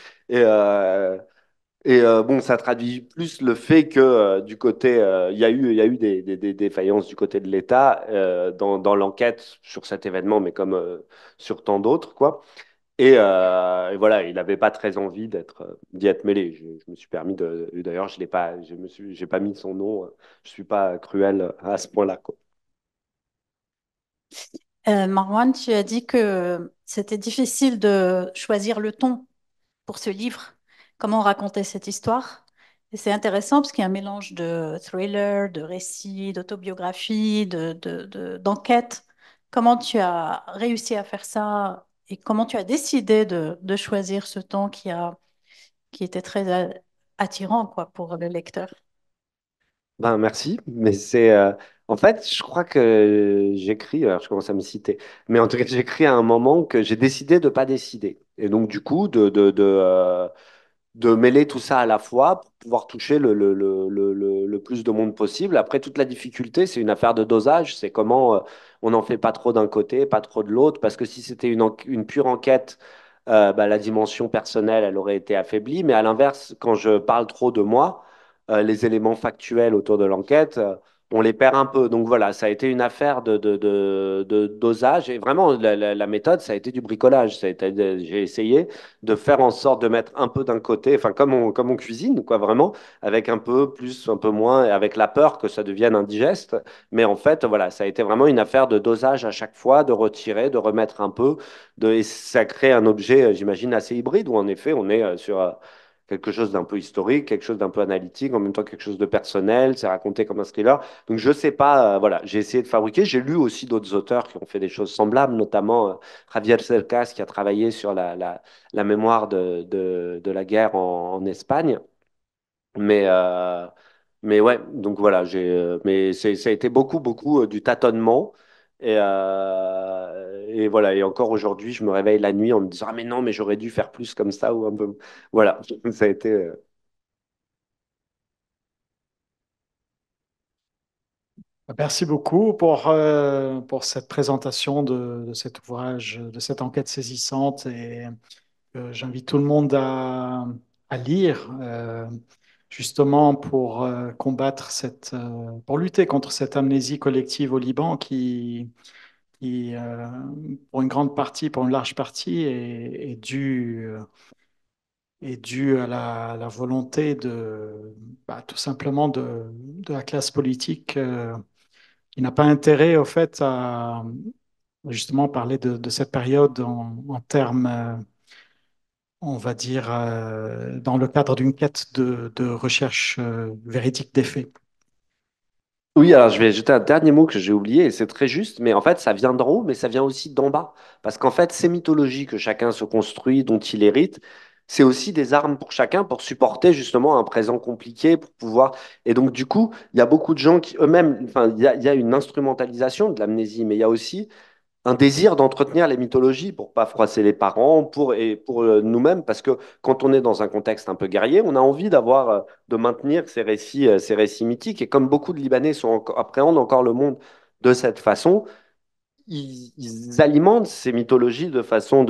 Et bon, ça traduit plus le fait que du côté, il y a eu des défaillances du côté de l'État dans l'enquête sur cet événement, mais comme sur tant d'autres, quoi. Et voilà, il n'avait pas très envie d'y être mêlé. Je me suis permis de... D'ailleurs, je n'ai pas, j'ai pas mis son nom. Je ne suis pas cruel à ce point-là, quoi. Marwan, tu as dit que c'était difficile de choisir le ton pour ce livre. Comment raconter cette histoire? Et c'est intéressant parce qu'il y a un mélange de thriller, de récits, d'autobiographie, d'enquête. Comment tu as réussi à faire ça? Et comment tu as décidé de choisir ce ton qui était très attirant, quoi, pour le lecteur? Ben, merci, mais c'est... en fait, je crois que j'écris... Alors, je commence à me citer. Mais en tout cas, j'écris à un moment que j'ai décidé de ne pas décider. Et donc, du coup, de mêler tout ça à la fois pour pouvoir toucher le plus de monde possible. Après, toute la difficulté, c'est une affaire de dosage. C'est comment on n'en fait pas trop d'un côté, pas trop de l'autre. Parce que si c'était une pure enquête, la dimension personnelle, elle aurait été affaiblie. Mais à l'inverse, quand je parle trop de moi, les éléments factuels autour de l'enquête, on les perd un peu. Donc voilà, ça a été une affaire de dosage. Et vraiment, la méthode, ça a été du bricolage. J'ai essayé de faire en sorte de mettre un peu d'un côté, enfin comme on cuisine, quoi, vraiment, avec un peu plus, un peu moins, et avec la peur que ça devienne indigeste. Mais en fait, voilà, ça a été vraiment une affaire de dosage à chaque fois, de retirer, de remettre un peu. Et ça crée un objet, j'imagine, assez hybride, où en effet, on est sur... quelque chose d'un peu historique, quelque chose d'un peu analytique, en même temps quelque chose de personnel, c'est raconté comme un thriller. Donc je sais pas, voilà, j'ai essayé de fabriquer, j'ai lu aussi d'autres auteurs qui ont fait des choses semblables, notamment Javier Cercas, qui a travaillé sur la mémoire de la guerre en Espagne. Mais ouais, donc voilà, ça a été beaucoup du tâtonnement. Et voilà, et encore aujourd'hui, je me réveille la nuit en me disant: ah, mais non, mais j'aurais dû faire plus comme ça, ou un peu. Voilà, ça a été. Merci beaucoup pour cette présentation de cet ouvrage, de cette enquête saisissante. Et j'invite tout le monde à lire, justement pour combattre pour lutter contre cette amnésie collective au Liban qui pour une grande partie, pour une large partie, est due à la volonté tout simplement de la classe politique il n'a pas intérêt, au fait, à justement parler de cette période en termes, on va dire, dans le cadre d'une quête de recherche véridique des faits. Oui, alors je vais ajouter un dernier mot que j'ai oublié, et c'est très juste, mais en fait, ça vient d'en haut, mais ça vient aussi d'en bas. Parce qu'en fait, ces mythologies que chacun se construit, dont il hérite, c'est aussi des armes pour chacun pour supporter justement un présent compliqué, pour pouvoir... Et donc, du coup, il y a beaucoup de gens qui eux-mêmes... Enfin, il y a une instrumentalisation de l'amnésie, mais il y a aussi un désir d'entretenir les mythologies pour pas froisser les parents, pour nous-mêmes, parce que quand on est dans un contexte un peu guerrier, on a envie de maintenir ces récits mythiques. Et comme beaucoup de Libanais appréhendent encore le monde de cette façon, ils alimentent ces mythologies de façon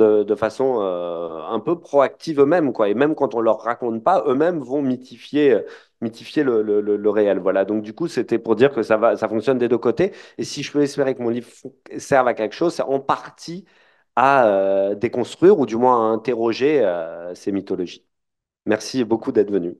un peu proactive eux-mêmes, quoi. Et même quand on leur raconte pas, eux-mêmes vont mythifier le réel. Voilà. Donc, du coup, c'était pour dire que ça fonctionne des deux côtés. Et si je peux espérer que mon livre serve à quelque chose, c'est en partie à déconstruire ou du moins à interroger ces mythologies. Merci beaucoup d'être venu.